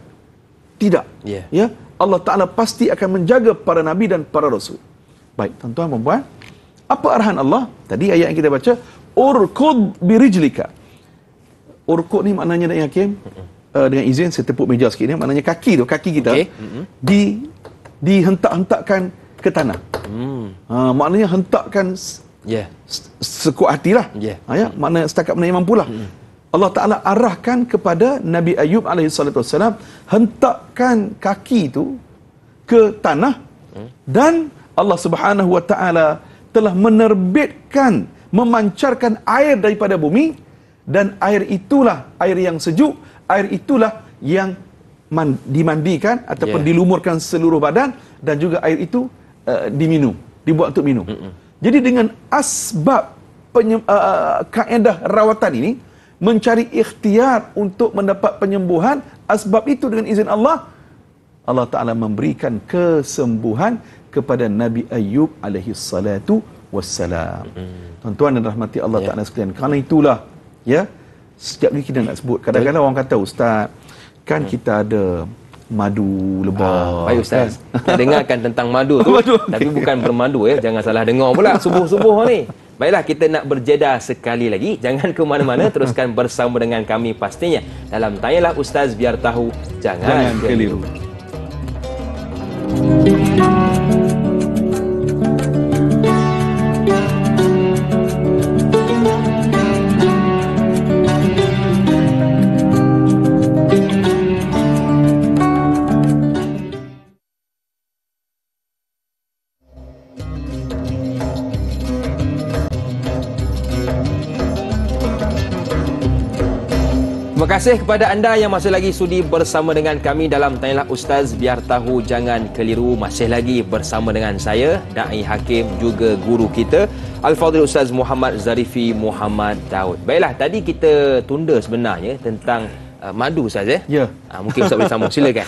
Tidak. Ya, Allah Ta'ala pasti akan menjaga para Nabi dan para Rasul. Baik, tuan-tuan dan puan-puan, apa arahan Allah? Tadi ayat yang kita baca, urkud birijlika. Urkud ni maknanya dengan JAKIM, dengan izin saya tepuk meja sikit ni, maknanya kaki tu, kaki kita dihentak-hentakkan ke tanah. Maknanya hentakkan sekuat hatilah. Maknanya setakat mana yang mampulah. Allah Ta'ala arahkan kepada Nabi Ayyub AS, hentakkan kaki itu ke tanah, dan Allah Subhanahu Wa Ta'ala telah menerbitkan, memancarkan air daripada bumi, dan air itulah air yang sejuk, air itulah yang dimandikan ataupun dilumurkan seluruh badan, dan juga air itu diminum, dibuat untuk minum. Jadi dengan asbab kaedah rawatan ini, mencari ikhtiar untuk mendapat penyembuhan, asbab itu dengan izin Allah, Allah Ta'ala memberikan kesembuhan kepada Nabi Ayyub AS. Tuan-tuan dan rahmati Allah Ta'ala sekalian, kerana itulah setiap hari kita nak sebut. Kadang-kadang orang kata, Ustaz, kan kita ada madu lebar. Baik Ustaz, kita dengarkan tentang madu tu, tapi bukan bermadu ya. Jangan salah dengar pula subuh-subuh ni. Baiklah, kita nak berjeda sekali lagi. Jangan ke mana-mana, teruskan bersama dengan kami pastinya dalam Tanyalah Ustaz, biar tahu jangan keliru. Terima kasih kepada anda yang masih lagi sudi bersama dengan kami dalam Tanyalah Ustaz, biar tahu jangan keliru. Masih lagi bersama dengan saya, Dai Hakim, juga guru kita Al-Fadhil Ustaz Muhammad Zarifi Muhammad Daud. Baiklah, tadi kita tunda sebenarnya tentang madu Ustaz ya. Mungkin Ustaz boleh sambung, silakan.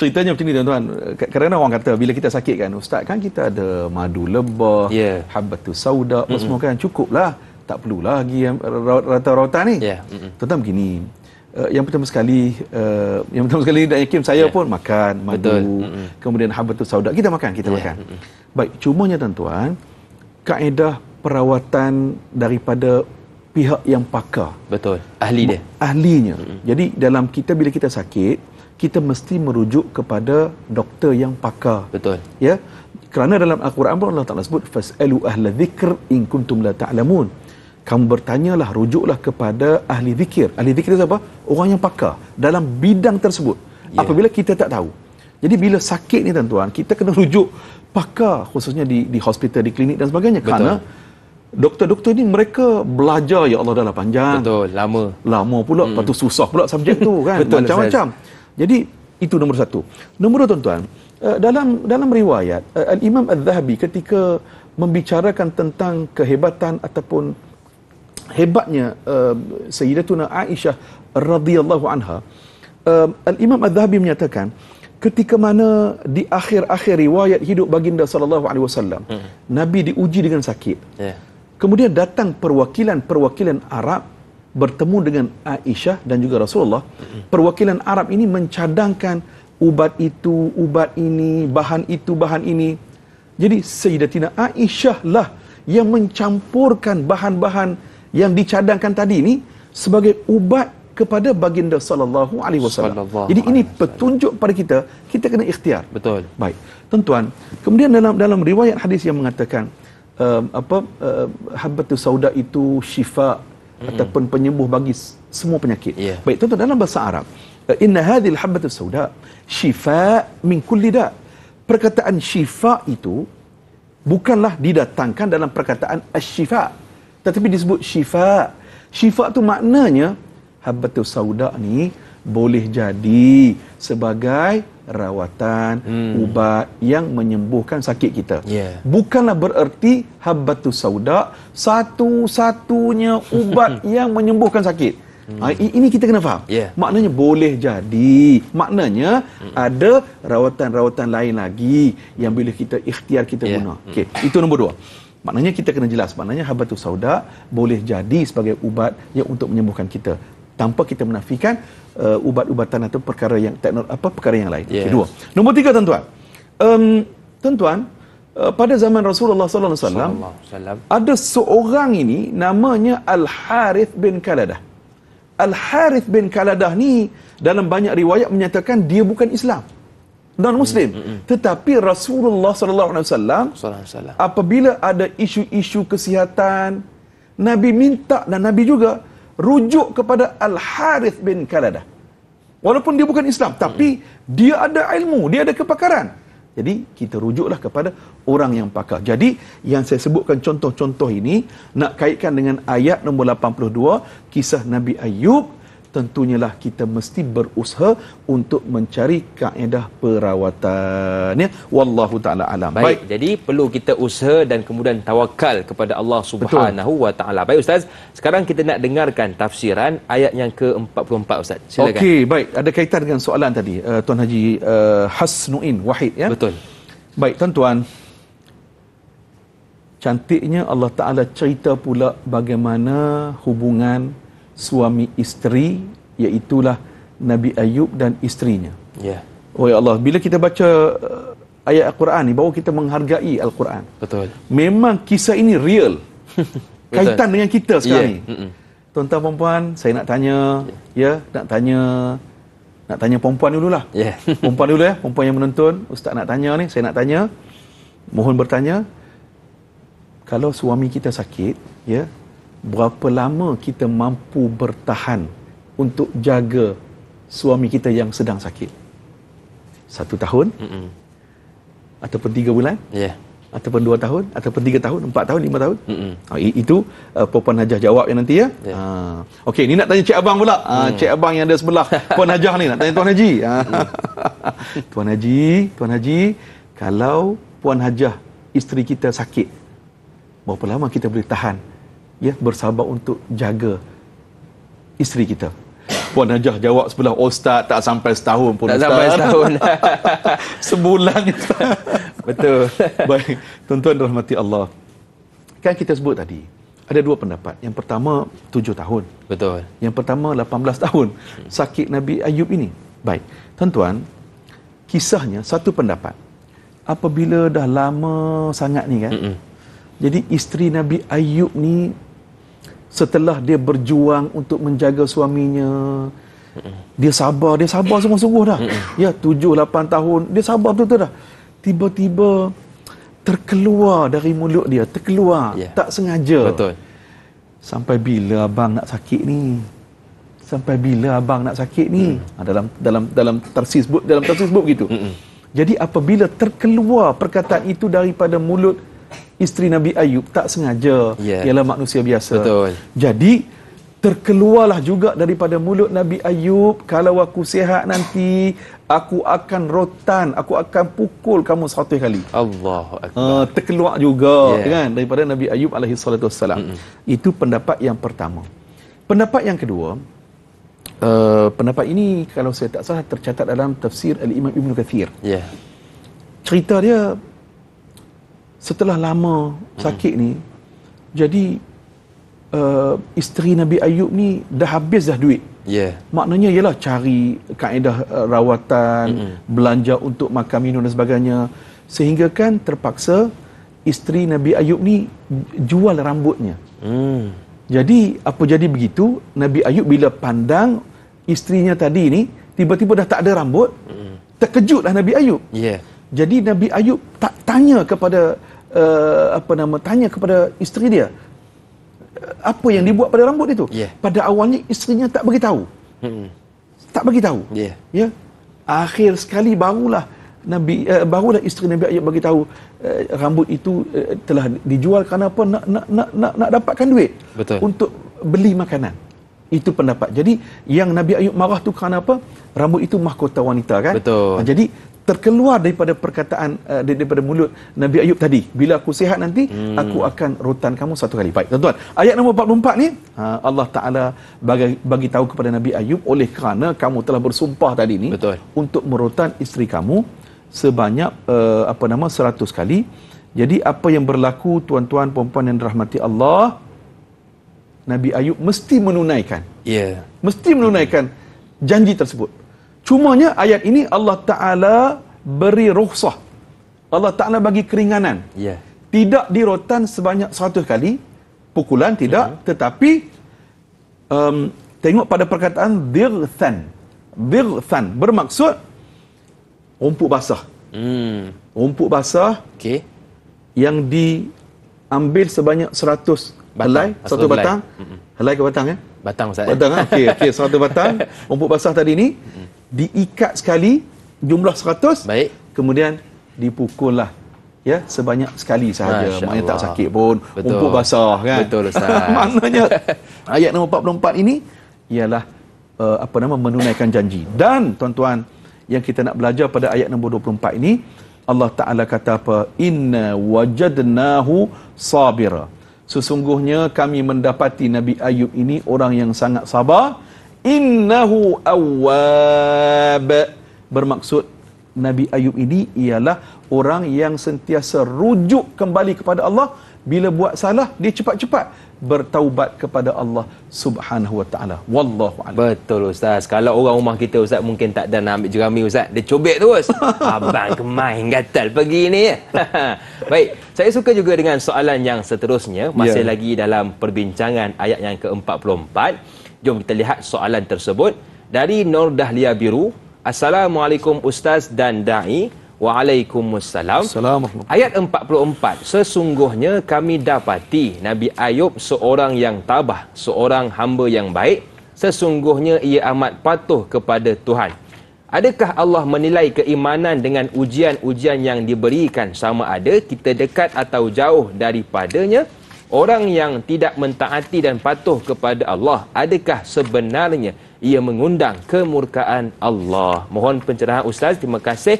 Ceritanya macam ni tuan-tuan, kerana orang kata bila kita sakit kan, Ustaz, kan kita ada madu lebah, habbatus sauda, semua kan cukuplah. Tak perlu lagi rawatan ni. Tentang begini, yang pertama sekali dan JAKIM saya pun makan madu, kemudian habbatus sauda kita makan, Baik, cumanya tuan-tuan, kaedah perawatan daripada pihak yang pakar. Betul, ahli dia. Ahlinya. Jadi dalam kita bila kita sakit, kita mesti merujuk kepada doktor yang pakar. Betul. Ya. Kerana dalam Al-Quran pun Allah Taala sebut, fasalu ahla dzikr in kuntum la ta'lamun. Kamu bertanyalah, rujuklah kepada ahli zikir. Ahli zikir itu siapa? Orang yang pakar dalam bidang tersebut. Apabila kita tak tahu. Jadi bila sakit ni tuan-tuan, kita kena rujuk pakar, khususnya di hospital, di klinik dan sebagainya. Betul. Kerana doktor-doktor ni mereka belajar, ya Allah, dah panjang. Betul, lama. Lama pula, lepas tu susah pula subjek tu kan. Macam-macam. Jadi itu nombor satu. Nombor dua tuan-tuan, dalam riwayat Al-Imam Az-Zahabi ketika membicarakan tentang kehebatan ataupun hebatnya Sayyidatuna Aisyah radhiyallahu anha, Al-Imam Az-Zahabi menyatakan ketika mana di akhir-akhir riwayat hidup baginda sallallahu alaihi wasallam, Nabi diuji dengan sakit. Kemudian datang perwakilan Arab bertemu dengan Aisyah dan juga Rasulullah. Perwakilan Arab ini mencadangkan ubat itu, ubat ini, bahan itu, bahan ini. Jadi Sayyidatina Aisyah lah yang mencampurkan bahan-bahan yang dicadangkan tadi ini sebagai ubat kepada baginda sallallahu alaihi wasallam. Jadi ini petunjuk pada kita, kita kena ikhtiar. Betul. Baik. Tuan-tuan, kemudian dalam riwayat hadis yang mengatakan habbatu sauda itu syifa ataupun penyembuh bagi semua penyakit. Yeah. Baik, tuan-tuan, dalam bahasa Arab, inna hadhil habbatu sauda syifa min kulli da. Perkataan syifa itu bukanlah didatangkan dalam perkataan asy-syifa, tetapi disebut syifa. Syifa tu maknanya habbatus sauda ni boleh jadi sebagai rawatan, ubat yang menyembuhkan sakit kita. Yeah. Bukanlah bererti habbatus sauda satu-satunya ubat yang menyembuhkan sakit. Ini kita kena faham. Yeah. Maknanya boleh jadi, maknanya ada rawatan-rawatan lain lagi yang bila kita ikhtiar kita guna. Okey, itu nombor dua. Maknanya kita kena jelas, maknanya habatus sauda boleh jadi sebagai ubat yang untuk menyembuhkan kita tanpa kita menafikan ubat-ubatan atau perkara yang perkara yang lain. Yeah. Kedua. Nombor tiga, tuan-tuan. Pada zaman Rasulullah sallallahu alaihi wasallam ada seorang ini namanya Al-Harith bin Kaladah. Al-Harith bin Kaladah ni dalam banyak riwayat menyatakan dia bukan Islam, non Muslim. Tetapi Rasulullah sallallahu alaihi wasallam apabila ada isu-isu kesihatan, Nabi minta dan Nabi juga rujuk kepada Al-Harith bin Kaladah. Walaupun dia bukan Islam, tapi dia ada ilmu, dia ada kepakaran. Jadi kita rujuklah kepada orang yang pakar. Jadi yang saya sebutkan contoh-contoh ini nak kaitkan dengan ayat nombor 82 kisah Nabi Ayyub, tentunya lah kita mesti berusaha untuk mencari kaedah perawatannya. Wallahu taala alam. Baik, jadi perlu kita usaha dan kemudian tawakal kepada Allah Subhanahu wa taala. Baik ustaz, sekarang kita nak dengarkan tafsiran ayat yang ke-44 ustaz. Silakan. Okey, baik, ada kaitan dengan soalan tadi Tuan Haji Hasnuin Wahid ya. Betul. Baik, tuan-tuan. Cantiknya Allah Taala cerita pula bagaimana hubungan suami isteri, iaitu lah Nabi Ayyub dan isterinya. Ya. Oh ya Allah, bila kita baca ayat Al-Quran ni baru kita menghargai Al-Quran. Betul. Memang kisah ini real. Kaitan dengan kita sekarang ni. Tuan-tuan perempuan, saya nak tanya, nak tanya perempuan dululah. Perempuan dulu ya, perempuan yang menonton, ustaz nak tanya ni, saya nak tanya. Mohon bertanya. Kalau suami kita sakit, ya, berapa lama kita mampu bertahan untuk jaga suami kita yang sedang sakit? 1 tahun? Ataupun 3 bulan? Ataupun 2 tahun? Ataupun 3 tahun? 4 tahun? 5 tahun? Itu Puan Hajah jawab yang nanti ya. Okey, ni nak tanya Cik Abang pula. Cik Abang yang ada sebelah Puan Hajah ni nak tanya Tuan Haji. Tuan Haji, kalau Puan Hajah isteri kita sakit, berapa lama kita boleh tahan? Ya, bersabar untuk jaga isteri kita. Puan Hajah jawab sebelah, ustaz tak sampai setahun pun. Tak sampai setahun. Sebulan ustaz. Betul. Baik, tuan-tuan rahmati Allah. Kan kita sebut tadi, ada 2 pendapat. Yang pertama 7 tahun. Betul. Yang pertama 18 tahun. Sakit Nabi Ayyub ini. Baik, tuan-tuan, kisahnya 1 pendapat. Apabila dah lama sangat ni kan. Jadi isteri Nabi Ayyub ni setelah dia berjuang untuk menjaga suaminya, dia sabar sungguh-sungguh dah. Ya, 7-8 tahun dia sabar betul-betul dah. Tiba-tiba terkeluar dari mulut dia, tak sengaja. Betul. Sampai bila abang nak sakit ni? Dalam tafsir sebut begitu. Jadi apabila terkeluar perkataan itu daripada mulut isteri Nabi Ayyub tak sengaja, ialah manusia biasa. Betul. Jadi terkeluarlah juga daripada mulut Nabi Ayyub, kalau aku sihat nanti aku akan rotan, aku akan pukul kamu 100 kali. Allahu akbar. Terkeluar juga kan daripada Nabi Ayyub alaihi salatu wassalam. Itu pendapat yang pertama. Pendapat yang kedua, pendapat ini kalau saya tak salah tercatat dalam tafsir Al-Imam Ibn Kathir. Cerita dia setelah lama sakit ni, jadi isteri Nabi Ayyub ni dah habis dah duit. Maknanya ialah cari kaedah rawatan, belanja untuk makan minum dan sebagainya, sehingga kan terpaksa isteri Nabi Ayyub ni jual rambutnya. Jadi apa jadi begitu, Nabi Ayyub bila pandang istrinya tadi ini tiba-tiba dah tak ada rambut, terkejutlah Nabi Ayyub. Yeah. Jadi Nabi Ayyub tak tanya kepada tanya kepada isteri dia apa yang dibuat pada rambut itu. Yeah. Pada awalnya istrinya tak bagi tahu. Tak bagi tahu. Yeah. Ya. Akhir sekali barulah barulah isteri Nabi Ayyub bagi tahu rambut itu telah dijual kerana apa, nak dapatkan duit. Betul. Untuk beli makanan. Itu pendapat. Jadi yang Nabi Ayyub marah tu kerana apa? Rambut itu mahkota wanita, kan? Betul. Jadi terkeluar daripada perkataan daripada mulut Nabi Ayyub tadi, bila aku sihat nanti aku akan rotan kamu satu kali. Baik tuan-tuan, ayat nombor 44 ni Allah Taala bagi tahu kepada Nabi Ayyub, oleh kerana kamu telah bersumpah tadi ni, betul, untuk merotan isteri kamu sebanyak 100 kali. Jadi apa yang berlaku tuan-tuan puan-puan yang dirahmati Allah, Nabi Ayyub mesti menunaikan. Ya. Yeah. Mesti menunaikan janji tersebut. Cumanya ayat ini Allah Ta'ala beri rukhsah. Allah Ta'ala bagi keringanan. Yeah. Tidak dirotan sebanyak 100 kali. Pukulan tidak. Tetapi tengok pada perkataan dirthan. Dirthan bermaksud rumput basah. Rumput basah, okay, yang diambil sebanyak 100 helai, satu batang. Helai ke batang, ya? Batang, Ustaz. Batang, ya? Okey, okey, satu batang. Rumput basah tadi ni diikat sekali jumlah 100. Baik. Kemudian dipukullah, ya, sebanyak sekali sahaja. Maknanya tak sakit pun. Betul. Rumput basah, kan? Betul, Ustaz. Maknanya ayat nombor 44 ini ialah menunaikan janji. Dan tuan-tuan, yang kita nak belajar pada ayat nombor 24 ini, Allah Taala kata apa? Inna wajadnahu sabira. Sesungguhnya kami mendapati Nabi Ayyub ini orang yang sangat sabar. Innahu awwab. Bermaksud Nabi Ayyub ini ialah orang yang sentiasa rujuk kembali kepada Allah. Bila buat salah, dia cepat-cepat bertaubat kepada Allah Subhanahu wa Taala. Wallahu a'lam. Betul, Ustaz. Kalau orang rumah kita, Ustaz, mungkin tak ada nak ambil jerami, Ustaz, dia cubit terus. Abang kemain gatal pagi ni. Baik, saya suka juga dengan soalan yang seterusnya, masih lagi dalam perbincangan ayat yang ke-44. Jom kita lihat soalan tersebut dari Nur Dahlia Biru. Assalamualaikum Ustaz dan dai. Waalaikumsalam. Ayat 44. Sesungguhnya kami dapati Nabi Ayyub seorang yang tabah, seorang hamba yang baik. Sesungguhnya ia amat patuh kepada Tuhan. Adakah Allah menilai keimanan dengan ujian-ujian yang diberikan, sama ada kita dekat atau jauh daripadanya? Orang yang tidak mentaati dan patuh kepada Allah, adakah sebenarnya ia mengundang kemurkaan Allah? Mohon pencerahan Ustaz. Terima kasih.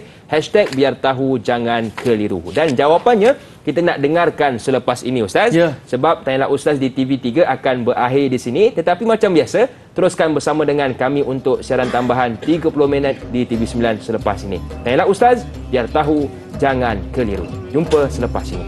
#biartahu jangan keliru. Dan jawapannya kita nak dengarkan selepas ini, Ustaz. Yeah. Sebab Tanyalah Ustaz di TV3 akan berakhir di sini. Tetapi macam biasa, teruskan bersama dengan kami untuk siaran tambahan 30 minit di TV9 selepas ini. Tanyalah Ustaz, biar tahu jangan keliru. Jumpa selepas ini.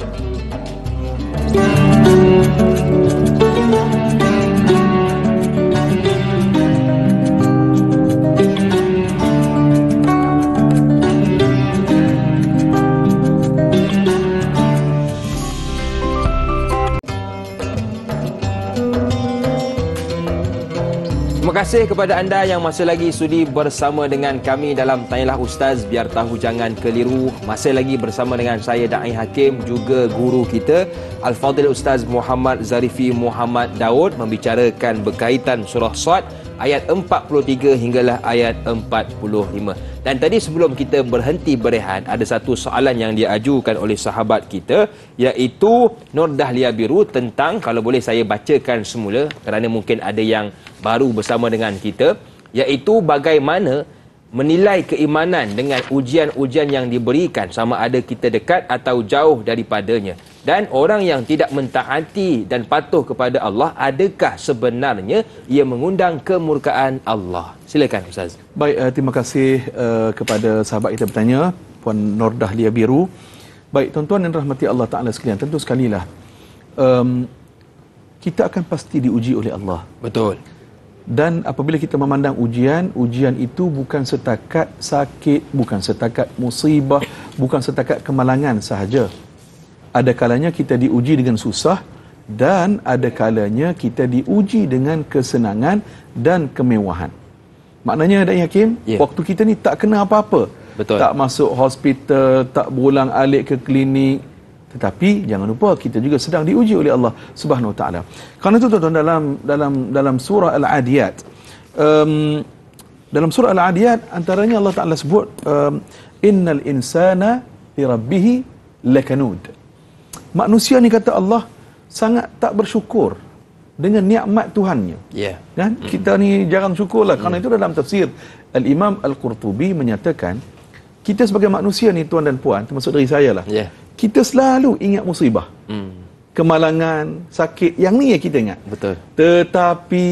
Terima kasih kepada anda yang masih lagi sudi bersama dengan kami dalam Tanyalah Ustaz, Biar Tahu Jangan Keliru. Masih lagi bersama dengan saya, Da'i Hakim, juga guru kita Al-Fadhil Ustaz Muhammad Zarifi Muhammad Daud, membicarakan berkaitan surah Saad ayat 43 hinggalah ayat 45. Dan tadi sebelum kita berhenti berehat, ada satu soalan yang diajukan oleh sahabat kita, iaitu Nur Dahlia Biru, tentang, kalau boleh saya bacakan semula kerana mungkin ada yang baru bersama dengan kita, iaitu bagaimana menilai keimanan dengan ujian-ujian yang diberikan, sama ada kita dekat atau jauh daripadanya. Dan orang yang tidak mentaati dan patuh kepada Allah, adakah sebenarnya ia mengundang kemurkaan Allah? Silakan, Ustaz. Baik, terima kasih kepada sahabat kita bertanya, Puan Nur Dahlia Biru. Baik, tuan-tuan yang rahmati Allah Ta'ala sekalian, tentu sekalilah kita akan pasti diuji oleh Allah. Betul. Dan apabila kita memandang ujian, ujian itu bukan setakat sakit, bukan setakat musibah, bukan setakat kemalangan sahaja. Ada kalanya kita diuji dengan susah, dan ada kalanya kita diuji dengan kesenangan dan kemewahan. Maknanya Da'i Hakim, waktu kita ni tak kena apa-apa. Betul. Tak masuk hospital, tak berulang alik ke klinik. Tetapi jangan lupa kita juga sedang diuji oleh Allah Subhanahu Wa Taala. Kerana itu tuan-tuan, dalam surah Al-Adiyat, dalam surah Al-Adiyat antaranya Allah Taala sebut innal insana li rabbih lakanud. Manusia ni, kata Allah, sangat tak bersyukur dengan nikmat Tuhannya. Ya. Dan kita ni jarang syukurlah. Kerana itu dalam tafsir Al-Imam Al-Qurtubi menyatakan, kita sebagai manusia ni tuan dan puan, termasuk dari saya lah. Ya. Kita selalu ingat musibah, kemalangan, sakit, yang ni yang kita ingat. Betul. Tetapi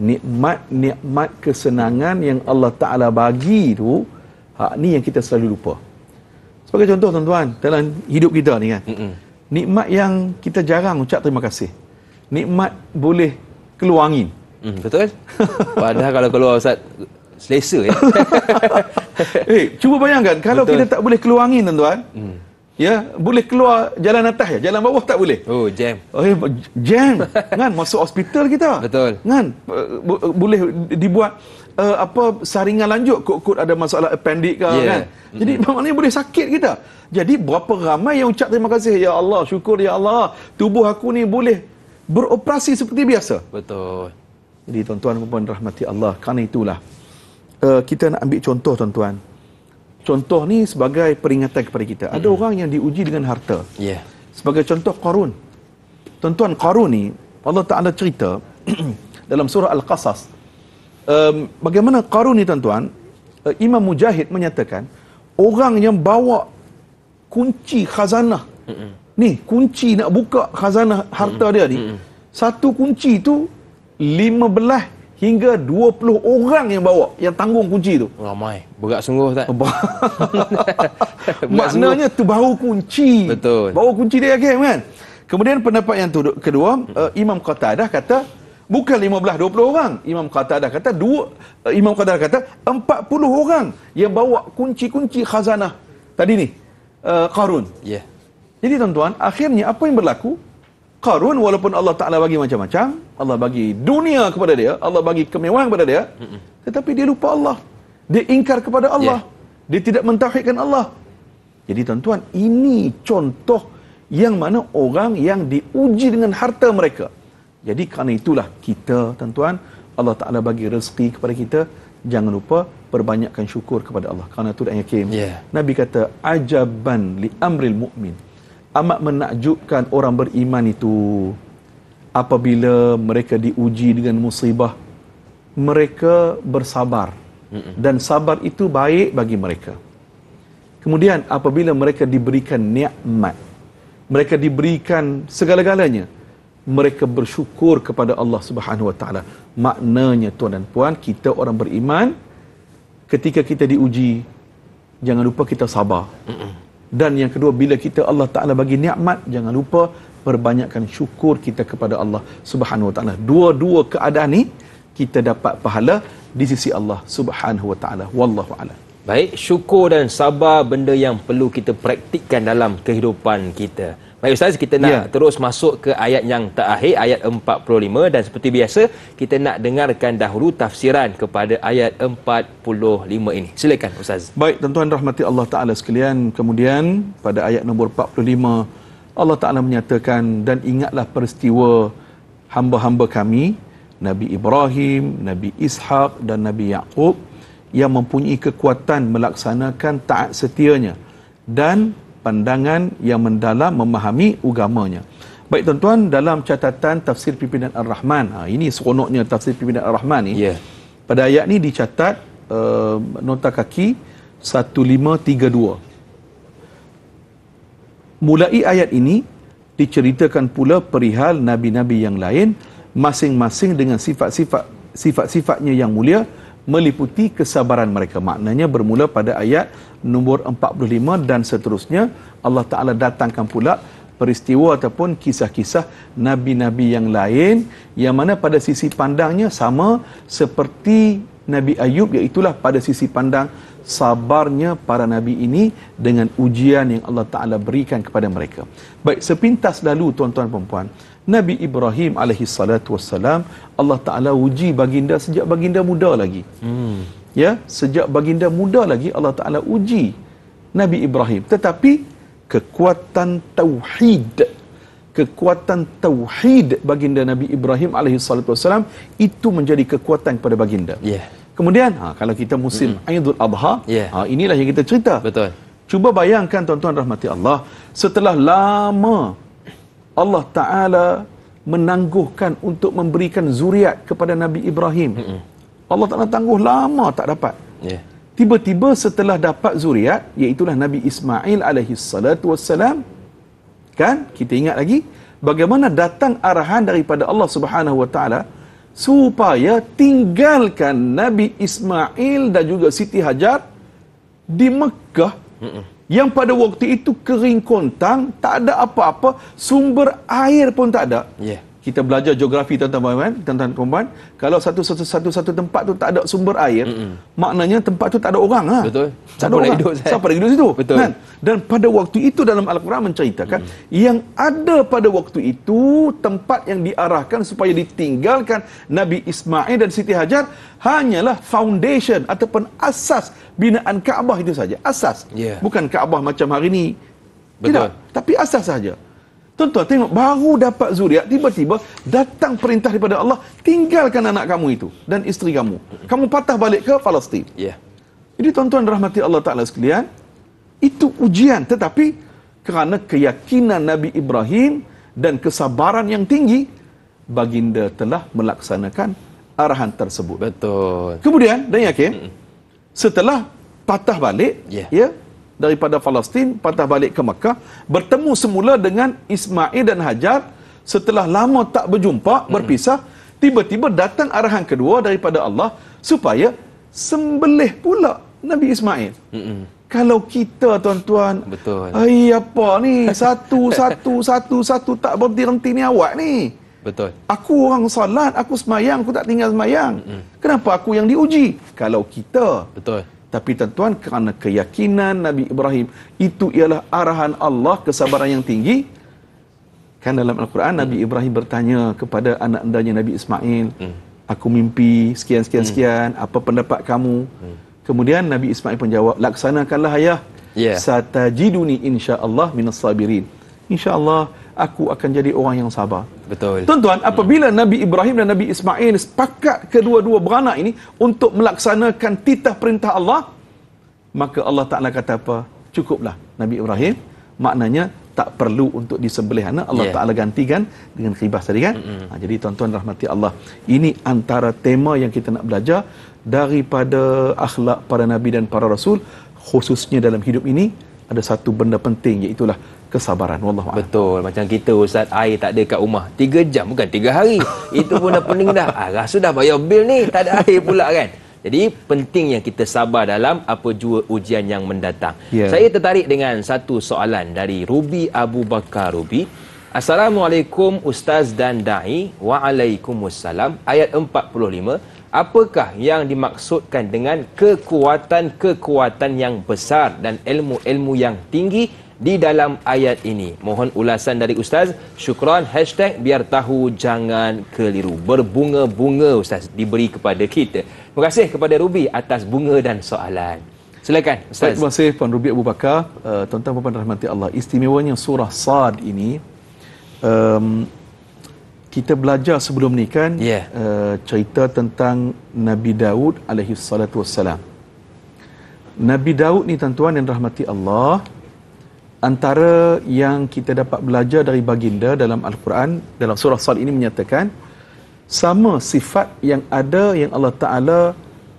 nikmat-nikmat kesenangan yang Allah Ta'ala bagi tu, hak ni yang kita selalu lupa. Sebagai contoh tuan-tuan, dalam hidup kita ni kan, nikmat yang kita jarang ucap terima kasih. Nikmat boleh keluar angin. Betul. Padahal kalau keluar, Ustaz, selesa ya. Cuba bayangkan kalau kita tak boleh keluar angin tuan-tuan. Ya, boleh keluar jalan atas ya, jalan bawah tak boleh. Oh, jam. Jam. Kan masuk hospital kita. Betul. Kan boleh dibuat saringan lanjut, kot-kot ada masalah appendix ke kan. Jadi maknanya boleh sakit kita. Jadi berapa ramai yang ucap terima kasih, ya Allah, syukur ya Allah, tubuh aku ni boleh beroperasi seperti biasa. Betul. Jadi tuan-tuan dan puan rahmati Allah, kerana itulah kita nak ambil contoh tuan-tuan. Contoh ni sebagai peringatan kepada kita. Ada orang yang diuji dengan harta. Sebagai contoh Qarun. Tuan-tuan, Qarun ni Allah Ta'ala cerita dalam surah Al-Qasas. Bagaimana Qarun ni tuan-tuan, Imam Mujahid menyatakan, orang yang bawa kunci khazanah, ni kunci nak buka khazanah harta dia ni, satu kunci tu 15 hingga 20 orang yang bawa, yang tanggung kunci tu. Ramai. Berat sungguh, tak? Maknanya tu baru kunci. Betul. Baru kunci dia game kan. Kemudian pendapat yang kedua, Imam Qatadah kata bukan 15-20 orang. Imam Qatadah kata Imam Qatadah kata 40 orang yang bawa kunci-kunci khazanah tadi ni, Qarun. Ya. Yeah. Jadi tuan-tuan, akhirnya apa yang berlaku? Qarun, walaupun Allah Ta'ala bagi macam-macam, Allah bagi dunia kepada dia, Allah bagi kemewahan kepada dia, tetapi dia lupa Allah. Dia ingkar kepada Allah. Dia tidak mentauhidkan Allah. Jadi tuan-tuan, ini contoh yang mana orang yang diuji dengan harta mereka. Jadi kerana itulah kita tuan-tuan, Allah Ta'ala bagi rezeki kepada kita, jangan lupa perbanyakkan syukur kepada Allah. Kerana itu yang yakin. Nabi kata, ajaban li amril mu'min, amat menakjubkan orang beriman itu apabila mereka diuji dengan musibah, mereka bersabar dan sabar itu baik bagi mereka. Kemudian apabila mereka diberikan nikmat, mereka diberikan segala-galanya, mereka bersyukur kepada Allah Subhanahu Wa Taala. Maknanya tuan dan puan, kita orang beriman, ketika kita diuji jangan lupa kita sabar. Dan yang kedua, bila kita Allah Ta'ala bagi nikmat, jangan lupa perbanyakkan syukur kita kepada Allah Subhanahu Wa Ta'ala. Dua-dua keadaan ni kita dapat pahala di sisi Allah Subhanahu Wa Ta'ala. Wallahu a'lam. Baik, syukur dan sabar benda yang perlu kita praktikkan dalam kehidupan kita. Baik Ustaz, kita nak terus masuk ke ayat yang terakhir, ayat 45, dan seperti biasa kita nak dengarkan dahulu tafsiran kepada ayat 45 ini. Silakan Ustaz. Baik tuan-tuan rahmati Allah Ta'ala sekalian, kemudian pada ayat nombor 45 Allah Ta'ala menyatakan, dan ingatlah peristiwa hamba-hamba kami, Nabi Ibrahim, Nabi Ishaq dan Nabi Yaqub, yang mempunyai kekuatan melaksanakan taat setianya dan pandangan yang mendalam memahami ugamanya. Baik tuan-tuan, dalam catatan Tafsir Pimpinan Ar-Rahman, ini seronoknya Tafsir Pimpinan Ar-Rahman ni, pada ayat ni dicatat nota kaki 1532. Mulai ayat ini diceritakan pula perihal nabi-nabi yang lain, masing-masing dengan sifat-sifatnya yang mulia, meliputi kesabaran mereka. Maknanya bermula pada ayat nombor 45 dan seterusnya, Allah Ta'ala datangkan pula peristiwa ataupun kisah-kisah nabi-nabi yang lain, yang mana pada sisi pandangnya sama seperti Nabi Ayyub, iaitulah pada sisi pandang sabarnya para Nabi ini dengan ujian yang Allah Ta'ala berikan kepada mereka. Baik, sepintas lalu tuan-tuan perempuan, Nabi Ibrahim AS, Allah Ta'ala uji baginda sejak baginda muda lagi. Ya, sejak baginda muda lagi Allah Ta'ala uji Nabi Ibrahim. Tetapi kekuatan tauhid baginda Nabi Ibrahim AS itu menjadi kekuatan kepada baginda. Yeah. Kemudian kalau kita musim Aidul Adha, inilah yang kita cerita. Betul. Cuba bayangkan tuan-tuan rahmati Allah, setelah lama Allah Ta'ala menangguhkan untuk memberikan zuriat kepada Nabi Ibrahim. Allah Ta'ala tangguh lama tak dapat. Yeah. Tiba-tiba setelah dapat zuriat, iaitulah Nabi Ismail AS, kan kita ingat lagi bagaimana datang arahan daripada Allah Subhanahu Wa Taala supaya tinggalkan Nabi Ismail dan juga Siti Hajar di Mekah yang pada waktu itu kering kontang, tak ada apa-apa, sumber air pun tak ada. Yeah. Kita belajar geografi tuan-tuan perempuan, kalau satu tempat tu tak ada sumber air, maknanya tempat tu tak ada orang lah. Betul. Siapa nak hidup? Siapa nak hidup situ? Betul. Kan? Dan pada waktu itu dalam Al-Quran menceritakan yang ada pada waktu itu tempat yang diarahkan supaya ditinggalkan Nabi Ismail dan Siti Hajar hanyalah foundation ataupun asas binaan Kaabah itu saja. Asas. Yeah. Bukan Kaabah macam hari ini. Betul. Tidak, tapi asas saja. Tuan-tuan tengok, baru dapat zuriat, tiba-tiba datang perintah daripada Allah, tinggalkan anak kamu itu dan isteri kamu. Kamu patah balik ke Palestin. Yeah. Jadi tuan-tuan rahmati Allah Ta'ala sekalian, itu ujian. Tetapi kerana keyakinan Nabi Ibrahim dan kesabaran yang tinggi, baginda telah melaksanakan arahan tersebut. Betul. Kemudian, dan yakin, setelah patah balik, daripada Palestin patah balik ke Mekah, bertemu semula dengan Ismail dan Hajar. Setelah lama tak berjumpa, berpisah, tiba-tiba datang arahan kedua daripada Allah supaya sembelih pula Nabi Ismail. Kalau kita tuan-tuan, betul, apa ni, satu tak berhenti ni awak ni. Betul. Aku orang salat, aku semayang, aku tak tinggal semayang. Kenapa aku yang diuji? Kalau kita. Betul. Tapi tuan-tuan, kerana keyakinan Nabi Ibrahim itu ialah arahan Allah, kesabaran yang tinggi. Kan dalam Al-Quran Nabi Ibrahim bertanya kepada anak-anaknya Nabi Ismail, aku mimpi sekian-sekian, apa pendapat kamu? Kemudian Nabi Ismail pun jawab, laksanakanlah ayah. Yeah. Satajiduni insya-Allah minas sabirin. Insya-Allah aku akan jadi orang yang sabar. Betul. Tuan-tuan, apabila Nabi Ibrahim dan Nabi Ismail sepakat kedua-dua beranak ini untuk melaksanakan titah perintah Allah, maka Allah Ta'ala kata apa? Cukuplah Nabi Ibrahim, maknanya tak perlu untuk disembelih anak. Allah Ta'ala gantikan dengan khibas tadi, kan? Jadi tuan-tuan rahmati Allah, ini antara tema yang kita nak belajar daripada akhlak para Nabi dan para Rasul, khususnya dalam hidup ini ada satu benda penting, iaitulah kesabaran. Wallahu a'lam. Betul. Macam kita Ustaz, air tak ada kat rumah 3 jam, bukan 3 hari. Itu pun dah pening dah. Rasa dah bayar bil ni, tak ada air pula, kan. Jadi penting yang kita sabar dalam apa jua ujian yang mendatang. Yeah. Saya tertarik dengan satu soalan dari Ruby Abu Bakar. Ruby, Assalamualaikum Ustaz dan Da'i. Waalaikumsalam. Ayat 45, apakah yang dimaksudkan dengan kekuatan-kekuatan yang besar dan ilmu-ilmu yang tinggi di dalam ayat ini? Mohon ulasan dari Ustaz. Syukran. #biartahu jangan keliru. Berbunga-bunga Ustaz diberi kepada kita. Terima kasih kepada Ruby atas bunga dan soalan. Silakan Ustaz. Baik, terima kasih Puan Ruby Abu Bakar. Tuan-tuan puan rahmati Allah, istimewanya surah Saad ini, kita belajar sebelum ni, kan, cerita tentang Nabi Daud AS. Nabi Daud ni tuan-tuan yang rahmati Allah, antara yang kita dapat belajar dari baginda dalam Al-Quran, dalam surah Saad ini menyatakan sama sifat yang ada yang Allah Ta'ala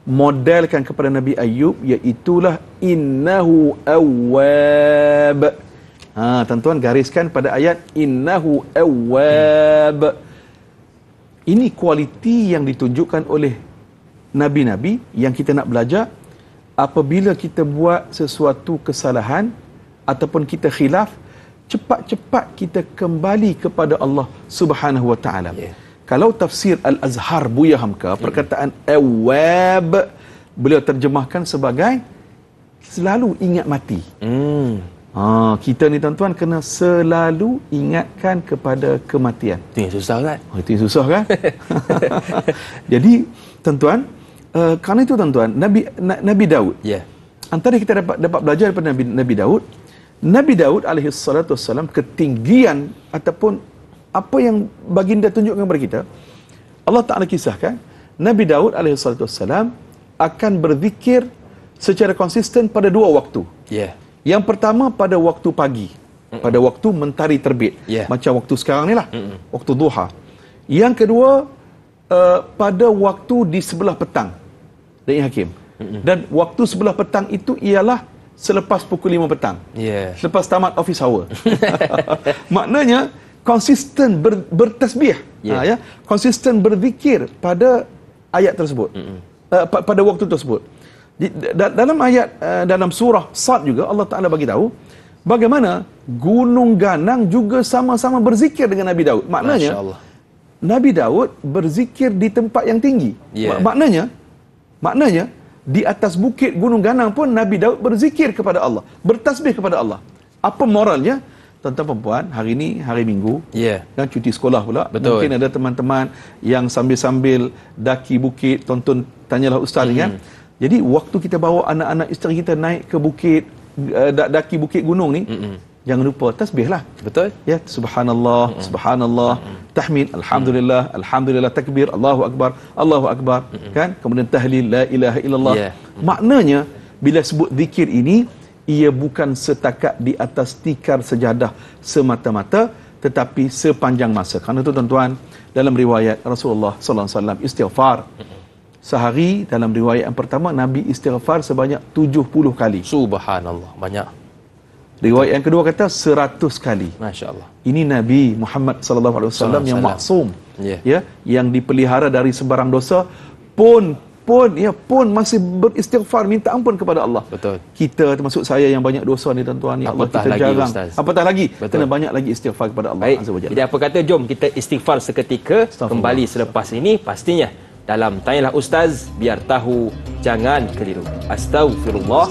modelkan kepada Nabi Ayyub, iaitulah innahu awwab. Tuan-tuan gariskan pada ayat innahu awwab. Ini kualiti yang ditunjukkan oleh nabi-nabi yang kita nak belajar. Apabila kita buat sesuatu kesalahan ataupun kita khilaf, cepat-cepat kita kembali kepada Allah Subhanahu Wa Taala. Kalau tafsir Al-Azhar Buya Hamka, perkataan awab beliau terjemahkan sebagai selalu ingat mati. Kita ni tuan-tuan kena selalu ingatkan kepada kematian. Itu yang susah kan? Itu yang susah kan? Jadi tuan-tuan, kerana itu tuan-tuan, Nabi Daud. Yeah. Antara kita dapat belajar daripada Nabi Daud. Nabi Daud alaihi salatu wassalam, ketinggian ataupun apa yang baginda tunjukkan kepada kita, Allah Ta'ala kisahkan Nabi Daud alaihi salatu wassalam akan berzikir secara konsisten pada dua waktu. Yeah. Yang pertama pada waktu pagi, pada waktu mentari terbit, macam waktu sekarang ni lah, waktu duha. Yang kedua pada waktu di sebelah petang, dari Hakim. Dan waktu sebelah petang itu ialah selepas pukul 5 petang, selepas tamat office hour. Maknanya konsisten bertasbih, konsisten berzikir pada ayat tersebut, pada waktu tersebut. Dalam ayat, dalam surah Saad juga Allah Ta'ala bagi tahu bagaimana gunung ganang juga sama-sama berzikir dengan Nabi Daud. Maknanya Nabi Daud berzikir di tempat yang tinggi. Maknanya di atas bukit gunung ganang pun Nabi Daud berzikir kepada Allah, bertasbih kepada Allah. Apa moralnya? Tuan-tuan perempuan, hari ini hari Minggu, kan cuti sekolah pula. Betul. Mungkin ada teman-teman yang sambil-sambil daki bukit tonton Tanyalah Ustaz, kan? Jadi waktu kita bawa anak-anak isteri kita naik ke bukit, daki bukit gunung ni, jangan lupa tasbihlah. Betul? Ya, subhanallah, subhanallah, tahmid, alhamdulillah, alhamdulillah, takbir, Allahu akbar, Allahu akbar, kan? Kemudian tahlil la ilaha illallah. Maknanya bila sebut zikir ini, ia bukan setakat di atas tikar sejadah semata-mata, tetapi sepanjang masa. Kerana itu tuan-tuan, dalam riwayat Rasulullah sallallahu alaihi wasallam istighfar sehari, dalam riwayat yang pertama Nabi istighfar sebanyak 70 kali. Subhanallah, banyak. Riwayat yang kedua kata 100 kali. Masya-Allah. Ini Nabi Muhammad sallallahu alaihi wasallam yang maksum, ya, yang dipelihara dari sebarang dosa pun masih beristighfar minta ampun kepada Allah. Betul. Kita termasuk saya yang banyak dosa ni tuan-tuan, ya Allah, kita jarang. Apatah lagi, kena banyak lagi istighfar kepada Allah azza wajalla. Jadi apa kata, jom kita istighfar seketika, kembali selepas ini pastinya dalam Tanyalah Ustaz, biar tahu jangan keliru. Astaghfirullah.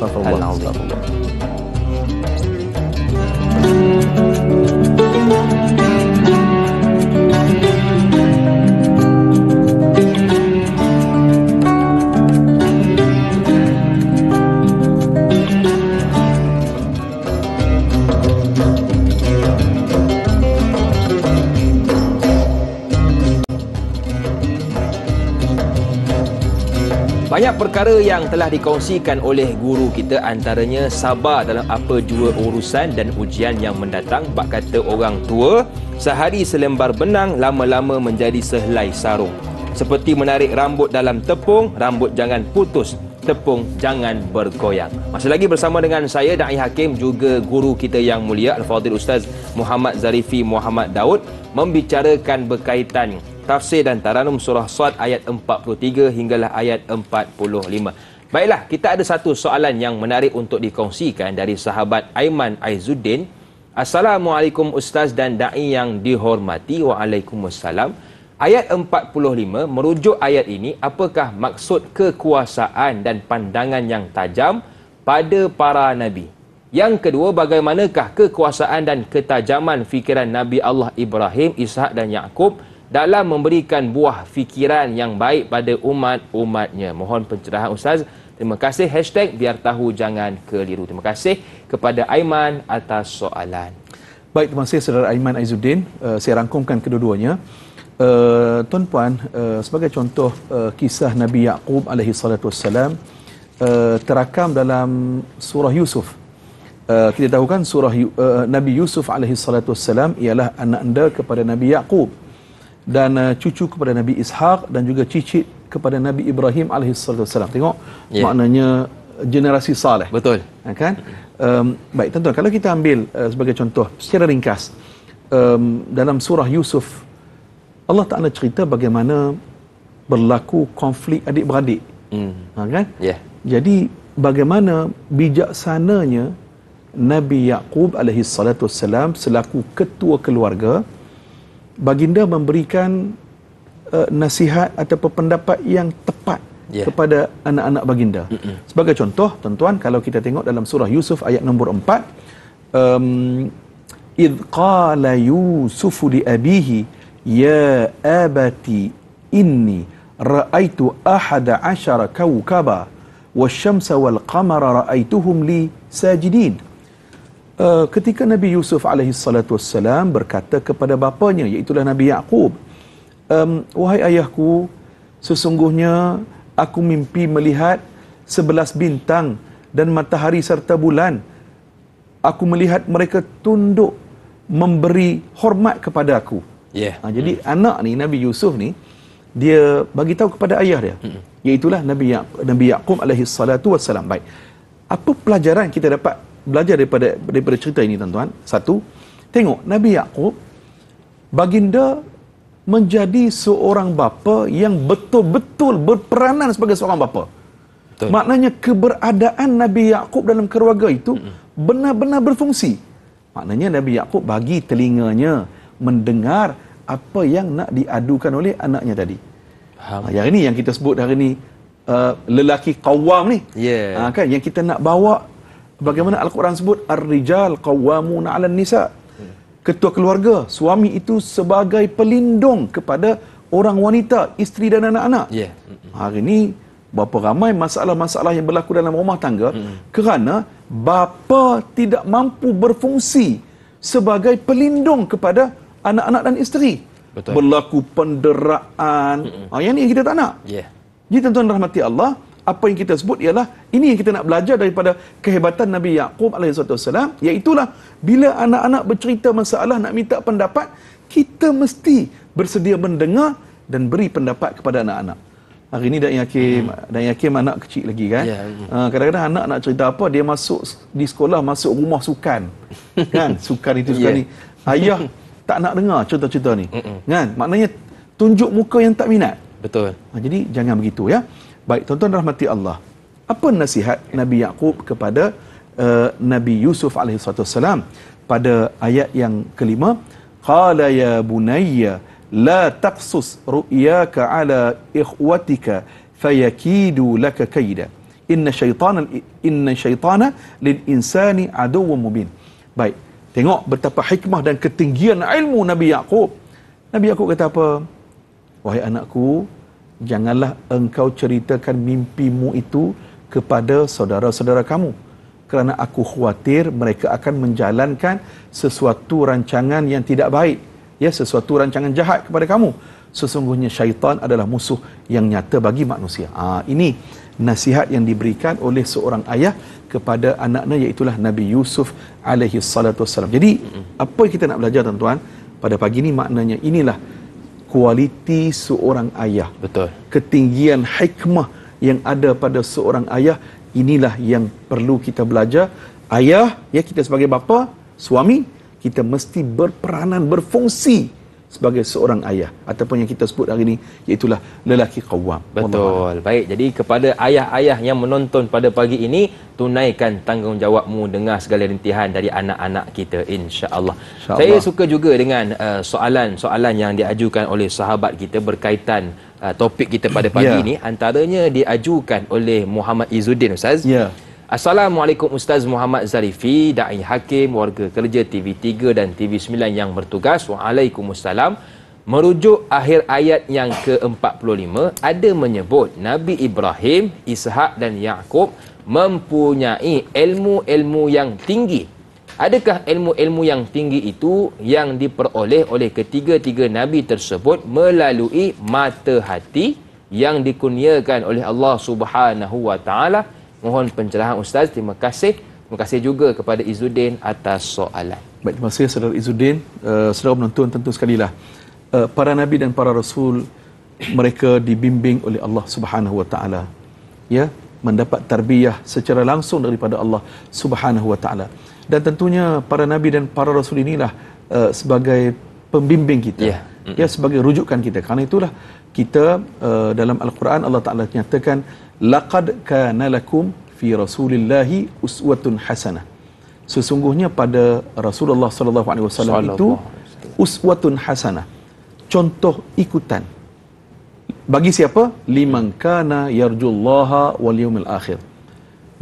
Banyak perkara yang telah dikongsikan oleh guru kita, antaranya sabar dalam apa jua urusan dan ujian yang mendatang. Bak kata orang tua, sehari selembar benang lama-lama menjadi sehelai sarung. Seperti menarik rambut dalam tepung, rambut jangan putus, tepung jangan bergoyang. Masih lagi bersama dengan saya Dai Hakim, juga guru kita yang mulia Al-Fadhil Ustaz Muhammad Zarifi Muhammad Daud, membicarakan berkaitan tafsir dan taranum surah Saad ayat 43 hinggalah ayat 45. Baiklah, kita ada satu soalan yang menarik untuk dikongsikan dari sahabat Aiman Aizuddin. Assalamualaikum Ustaz dan Da'i yang dihormati. Waalaikumsalam. Ayat 45 merujuk ayat ini, apakah maksud kekuasaan dan pandangan yang tajam pada para Nabi? Yang kedua, bagaimanakah kekuasaan dan ketajaman fikiran Nabi Allah Ibrahim, Ishaq dan Yaqub dalam memberikan buah fikiran yang baik pada umat-umatnya? Mohon pencerahan Ustaz. Terima kasih. Hashtag biar tahu jangan keliru. Terima kasih kepada Aiman atas soalan. Baik, terima kasih saudara Aiman Aizuddin. Saya rangkumkan kedua-duanya. Tuan-puan, sebagai contoh kisah Nabi Yaqub alaihi salatu wassalam terakam dalam surah Yusuf. Kita tahu kan surah Nabi Yusuf alaihi salatu wassalam ialah anak anda kepada Nabi Yaqub, dan cucu kepada Nabi Ishaq, dan juga cicit kepada Nabi Ibrahim alaihi salatu wasallam. Tengok, maknanya generasi saleh. Betul. Kan? Baik, tuan-tuan, kalau kita ambil sebagai contoh secara ringkas, dalam surah Yusuf Allah Ta'ala cerita bagaimana berlaku konflik adik-beradik. Kan? Jadi bagaimana bijaksananya Nabi Yaqub alaihi salatu wasallam selaku ketua keluarga, baginda memberikan nasihat atau pendapat yang tepat kepada anak-anak baginda. Sebagai contoh, tuan-tuan, kalau kita tengok dalam surah Yusuf ayat nombor 4, idh qala Yusufu li abihi ya abati inni ra'aitu ahada asyara kawkaba wasyamsa wal qamara ra'aituhum li sajidin. Ketika Nabi Yusuf alaihissalatuwassalam berkata kepada bapanya, iaitulah Nabi Yaqub, wahai ayahku, sesungguhnya aku mimpi melihat 11 bintang dan matahari serta bulan. Aku melihat mereka tunduk memberi hormat kepada aku. Jadi anak ni, Nabi Yusuf ni, dia bagi tahu kepada ayah dia, iaitulah Nabi Yaqub alaihissalatu wassalam. Baik, apa pelajaran kita dapat belajar daripada cerita ini, tuan-tuan? Satu, tengok Nabi Yaqub, baginda menjadi seorang bapa yang betul-betul berperanan sebagai seorang bapa. Betul. Maknanya keberadaan Nabi Yaqub dalam keluarga itu benar-benar berfungsi. Maknanya Nabi Yaqub bagi telinganya mendengar apa yang nak diadukan oleh anaknya tadi. Yang ini yang kita sebut hari ini, lelaki qawam ni. Kan yang kita nak bawa, bagaimana Al-Quran sebut ar-rijal qawwamuna 'alan nisa. Ketua keluarga, suami itu sebagai pelindung kepada orang wanita, isteri dan anak-anak. Hari ini berapa ramai masalah-masalah yang berlaku dalam rumah tangga kerana bapa tidak mampu berfungsi sebagai pelindung kepada anak-anak dan isteri. Betul. Berlaku penderaan. Yang ini yang kita tak nak. Jadi tuan-tuan rahmati Allah, apa yang kita sebut ialah ini yang kita nak belajar daripada kehebatan Nabi Yaqub alaihissalam, iaitulah bila anak-anak bercerita masalah, nak minta pendapat, kita mesti bersedia mendengar dan beri pendapat kepada anak-anak. Hari ini dan yakim anak kecil lagi kan. Kadang-kadang anak nak cerita apa, dia masuk di sekolah, masuk rumah sukan. Kan, sukan itu sukan ni. Ayah tak nak dengar cerita-cerita ni. Kan? Maknanya tunjuk muka yang tak minat. Betul. Jadi jangan begitu ya. Baik, tuan-tuan rahmati Allah. Apa nasihat Nabi Yaqub kepada Nabi Yusuf alaihissalam pada ayat yang kelima? Qala ya bunayya la taqsus ru'yaka ala ikhwatika fayakidu laka kaida. Inna syaitana lil insani aduwwum mubin. Baik, tengok betapa hikmah dan ketinggian ilmu Nabi Yaqub. Nabi Yaqub kata apa? Wahai anakku, janganlah engkau ceritakan mimpimu itu kepada saudara-saudara kamu, kerana aku khawatir mereka akan menjalankan sesuatu rancangan yang tidak baik, sesuatu rancangan jahat kepada kamu. Sesungguhnya syaitan adalah musuh yang nyata bagi manusia. Ini nasihat yang diberikan oleh seorang ayah kepada anaknya, iaitulah Nabi Yusuf alaihi salatu wassalam. Jadi apa yang kita nak belajar tuan-tuan pada pagi ini, maknanya inilah kualiti seorang ayah. Betul. Ketinggian hikmah yang ada pada seorang ayah, inilah yang perlu kita belajar. Ayah, kita sebagai bapa, suami, kita mesti berperanan, berfungsi sebagai seorang ayah, ataupun yang kita sebut hari ini, iaitulah lelaki qawam. Betul. Baik, jadi kepada ayah-ayah yang menonton pada pagi ini, tunaikan tanggungjawabmu, dengar segala rintihan dari anak-anak kita, insya-Allah. Saya suka juga dengan soalan-soalan yang diajukan oleh sahabat kita berkaitan topik kita pada pagi ini. Antaranya diajukan oleh Muhammad Izzuddin, Ustaz. Assalamualaikum Ustaz Muhammad Zarifi, da'i hakim, warga kerja TV3 dan TV9 yang bertugas. Waalaikumsalam. Merujuk akhir ayat yang ke-45, ada menyebut Nabi Ibrahim, Ishaq dan Yaqub mempunyai ilmu-ilmu yang tinggi. Adakah ilmu-ilmu yang tinggi itu yang diperoleh oleh ketiga-tiga Nabi tersebut melalui mata hati yang dikurniakan oleh Allah Subhanahu Wa Taala? Mohon pencerahan Ustaz. Terima kasih. Terima kasih juga kepada Izzuddin atas soalan. Baik, terima kasih saudara Izzuddin. Saudara menonton, tentu sekalilah para Nabi dan para Rasul, mereka dibimbing oleh Allah Subhanahu Wa Taala, mendapat tarbiyah secara langsung daripada Allah Subhanahu Wa Taala. Dan tentunya para Nabi dan para Rasul inilah sebagai pembimbing kita, sebagai rujukan kita. Karena itulah kita dalam Al-Quran Allah Taala nyatakan, laqad kana lakum fi rasulillahi uswatun hasanah. Sesungguhnya pada Rasulullah sallallahu alaihi wasallam itu uswatun hasanah, contoh ikutan Bagi siapa? Liman kana yarjullaha wal yawmil akhir.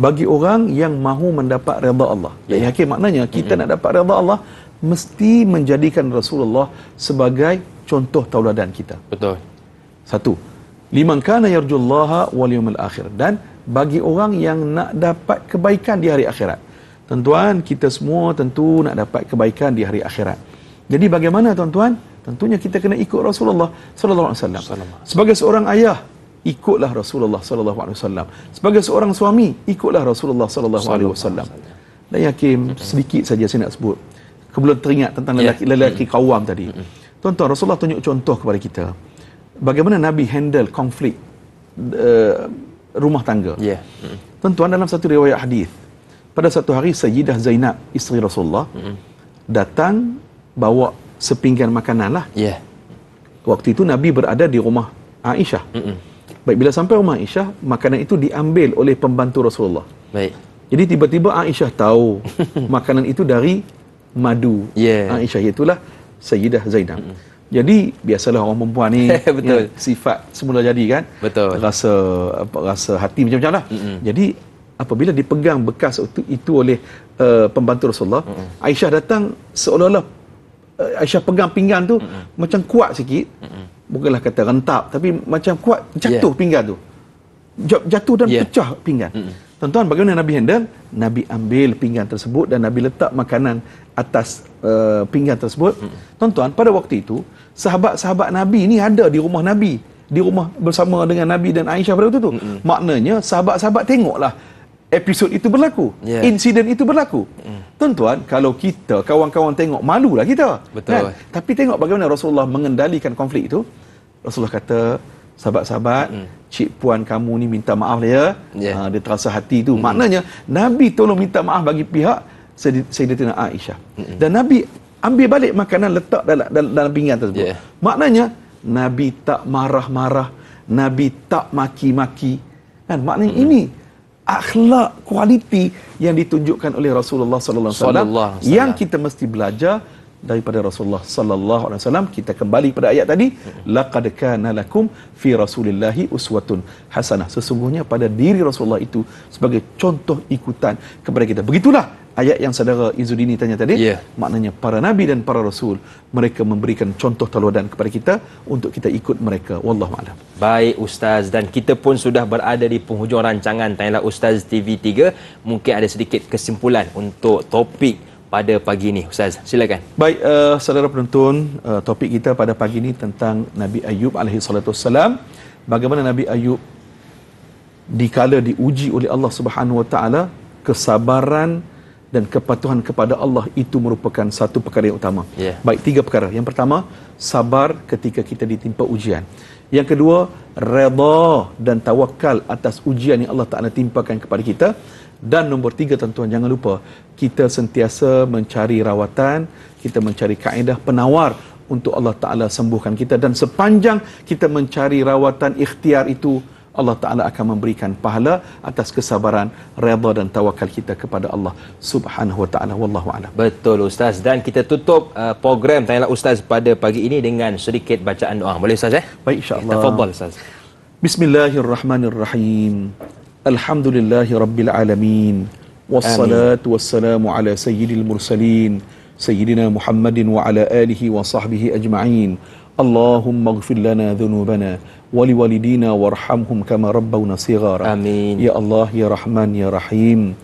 Bagi orang yang mahu mendapat redha Allah. Jadi hakim maknanya kita nak dapat redha Allah mesti menjadikan Rasulullah sebagai contoh tauladan kita. Betul. Satu. Liman kana yarjullaha wal yawmil akhir, dan bagi orang yang nak dapat kebaikan di hari akhirat. Tuan-tuan, kita semua tentu nak dapat kebaikan di hari akhirat. Jadi bagaimana tuan-tuan? Tentunya kita kena ikut Rasulullah sallallahu alaihi wasallam. Sebagai seorang ayah, ikutlah Rasulullah sallallahu alaihi wasallam. Sebagai seorang suami, ikutlah Rasulullah sallallahu alaihi wasallam. Dan yakin sedikit saja saya nak sebut. Kebelum teringat tentang lelaki-lelaki kawam tadi. Tuan-tuan, Rasulullah tunjuk contoh kepada kita. Bagaimana Nabi handle konflik rumah tangga. Tuan-tuan, dalam satu riwayat hadis, pada satu hari Sayyidah Zainab, isteri Rasulullah, datang bawa sepinggan makanan lah. Waktu itu Nabi berada di rumah Aisyah. Baik, bila sampai rumah Aisyah, makanan itu diambil oleh pembantu Rasulullah. Baik. Jadi tiba-tiba Aisyah tahu makanan itu dari madu. Aisyah, itulah Sayyidah Zainab. Jadi biasalah orang perempuan ni betul, ya, sifat semula jadi kan. Betul. Rasa hati macam-macam lah. Jadi apabila dipegang bekas itu oleh pembantu Rasulullah, Aisyah datang seolah-olah Aisyah pegang pinggan tu macam kuat sikit, bukanlah kata rentap, tapi macam kuat, jatuh pinggan tu, jatuh dan pecah pinggan. Tuan-tuan, bagaimana Nabi handle? Nabi ambil pinggan tersebut dan Nabi letak makanan atas pinggan tersebut. Tuan-tuan, pada waktu itu sahabat-sahabat Nabi ni ada di rumah Nabi, di rumah bersama dengan Nabi dan Aisyah pada waktu tu. Maknanya sahabat-sahabat tengoklah episod itu berlaku, insiden itu berlaku. Tuan-tuan, kalau kita kawan-kawan tengok, malulah kita. Betul. Kan? Tapi tengok bagaimana Rasulullah mengendalikan konflik itu. Rasulullah kata, sahabat-sahabat, cik puan kamu ni minta maaf lah ya. Dia terasa hati tu. Maknanya Nabi tolong minta maaf bagi pihak Sayyidatuna Aisyah. Dan Nabi ambil balik makanan, letak dalam pinggan tersebut. Maknanya Nabi tak marah-marah, Nabi tak maki-maki. Kan? Maknanya ini akhlak, kualiti yang ditunjukkan oleh Rasulullah sallallahu alaihi wasallam yang kita mesti belajar daripada Rasulullah sallallahu alaihi wasallam. Kita kembali pada ayat tadi, laqad kana lakum fi rasulillahi uswatun hasanah. Sesungguhnya pada diri Rasulullah itu sebagai contoh ikutan kepada kita. Begitulah ayat yang saudara Izudini tanya tadi. Maknanya para nabi dan para rasul, mereka memberikan contoh tauladan kepada kita untuk kita ikut mereka. Wallahu a'lam. Baik Ustaz, dan kita pun sudah berada di penghujung rancangan Tanyalah Ustaz TV3. Mungkin ada sedikit kesimpulan untuk topik pada pagi ini, Ustaz, silakan. Baik, saudara penonton, topik kita pada pagi ini tentang Nabi Ayyub alaihi salatu wassalam. Bagaimana Nabi Ayyub dikala diuji oleh Allah Subhanahu wa taala, kesabaran dan kepatuhan kepada Allah itu merupakan satu perkara yang utama. Baik, tiga perkara. Yang pertama, sabar ketika kita ditimpa ujian. Yang kedua, redha dan tawakal atas ujian yang Allah Taala timpakan kepada kita. Dan nombor tiga, tuan-tuan, jangan lupa kita sentiasa mencari rawatan, kita mencari kaedah penawar untuk Allah Taala sembuhkan kita. Dan sepanjang kita mencari rawatan ikhtiar itu, Allah Ta'ala akan memberikan pahala atas kesabaran, redha dan tawakal kita kepada Allah Subhanahu Wa Ta'ala. Wallahu a'lam. Betul Ustaz, dan kita tutup program Tanyalah Ustaz pada pagi ini dengan sedikit bacaan doa. Boleh Ustaz? Baik, insya-Allah. Tafadhal Ustaz. Bismillahirrahmanirrahim. Alhamdulillahirabbil alamin. Wassalatu wassalamu ala sayyidil mursalin, sayyidina Muhammadin wa ala alihi wa sahbihi ajma'in. Allahumma ighfir lana dhunubana wali walidina warhamhum kama rabbawna sighara. Amin. Ya Allah, ya Rahman, ya Rahim.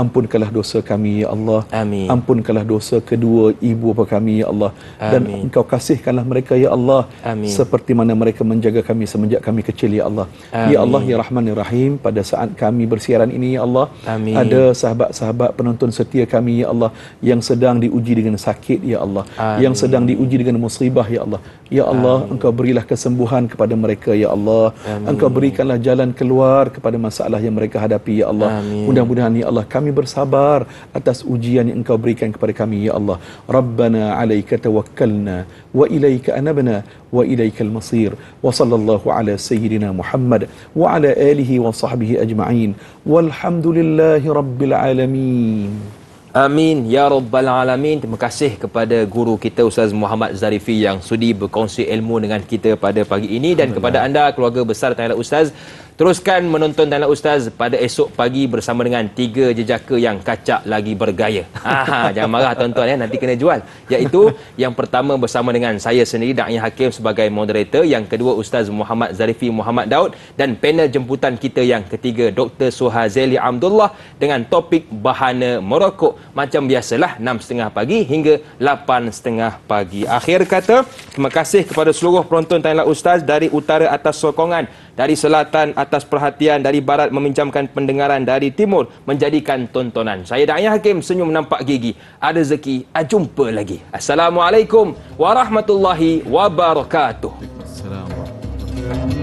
Ampunkanlah dosa kami, ya Allah. Amin. Ampunkanlah dosa kedua ibu bapa kami, ya Allah. Amin. Dan Engkau kasihkanlah mereka, ya Allah. Amin. Seperti mana mereka menjaga kami semenjak kami kecil, ya Allah. Amin. Ya Allah, ya Rahman, ya Rahim. Pada saat kami bersiaran ini, ya Allah. Amin. Ada sahabat-sahabat penonton setia kami, ya Allah, yang sedang diuji dengan sakit, ya Allah. Amin. Yang sedang diuji dengan musibah, ya Allah. Ya Allah, Amin. Engkau berilah kesembuhan kepada mereka, ya Allah. Amin. Engkau berikanlah jalan keluar kepada masalah yang mereka hadapi, ya Allah. Amin. Mudah-mudahan, ya Allah, kami bersabar atas ujian yang Engkau berikan kepada kami, ya Allah. Rabbana 'alaika tawakkalna wa ilaika anabna wa ilaikal masir. Wa sallallahu ala sayyidina Muhammad wa ala alihi wa sahbihi ajma'in. Walhamdulillahirabbil alamin. Amin ya Rabbal Alamin. Terima kasih kepada guru kita Ustaz Muhammad Zarifi yang sudi berkongsi ilmu dengan kita pada pagi ini. Dan kepada anda keluarga besar Tanyalah Ustaz, teruskan menonton Tanyalah Ustaz pada esok pagi bersama dengan 3 jejaka yang kacak lagi bergaya. Aha, jangan marah tuan-tuan ya, nanti kena jual. Iaitu yang pertama bersama dengan saya sendiri Da'i Hakim sebagai moderator, yang kedua Ustaz Muhammad Zarifi Muhammad Daud, dan panel jemputan kita yang ketiga Dr. Suhazeli Abdullah dengan topik Bahana Merokok. Macam biasalah 6.30 pagi hingga 8.30 pagi. Akhir kata, terima kasih kepada seluruh penonton Tanyalah Ustaz dari utara atas sokongan, dari selatan atas perhatian, dari barat meminjamkan pendengaran, dari timur menjadikan tontonan. Saya Da'i Hakim, senyum nampak gigi. Ada rezeki, jumpa lagi. Assalamualaikum warahmatullahi wabarakatuh. Assalamualaikum.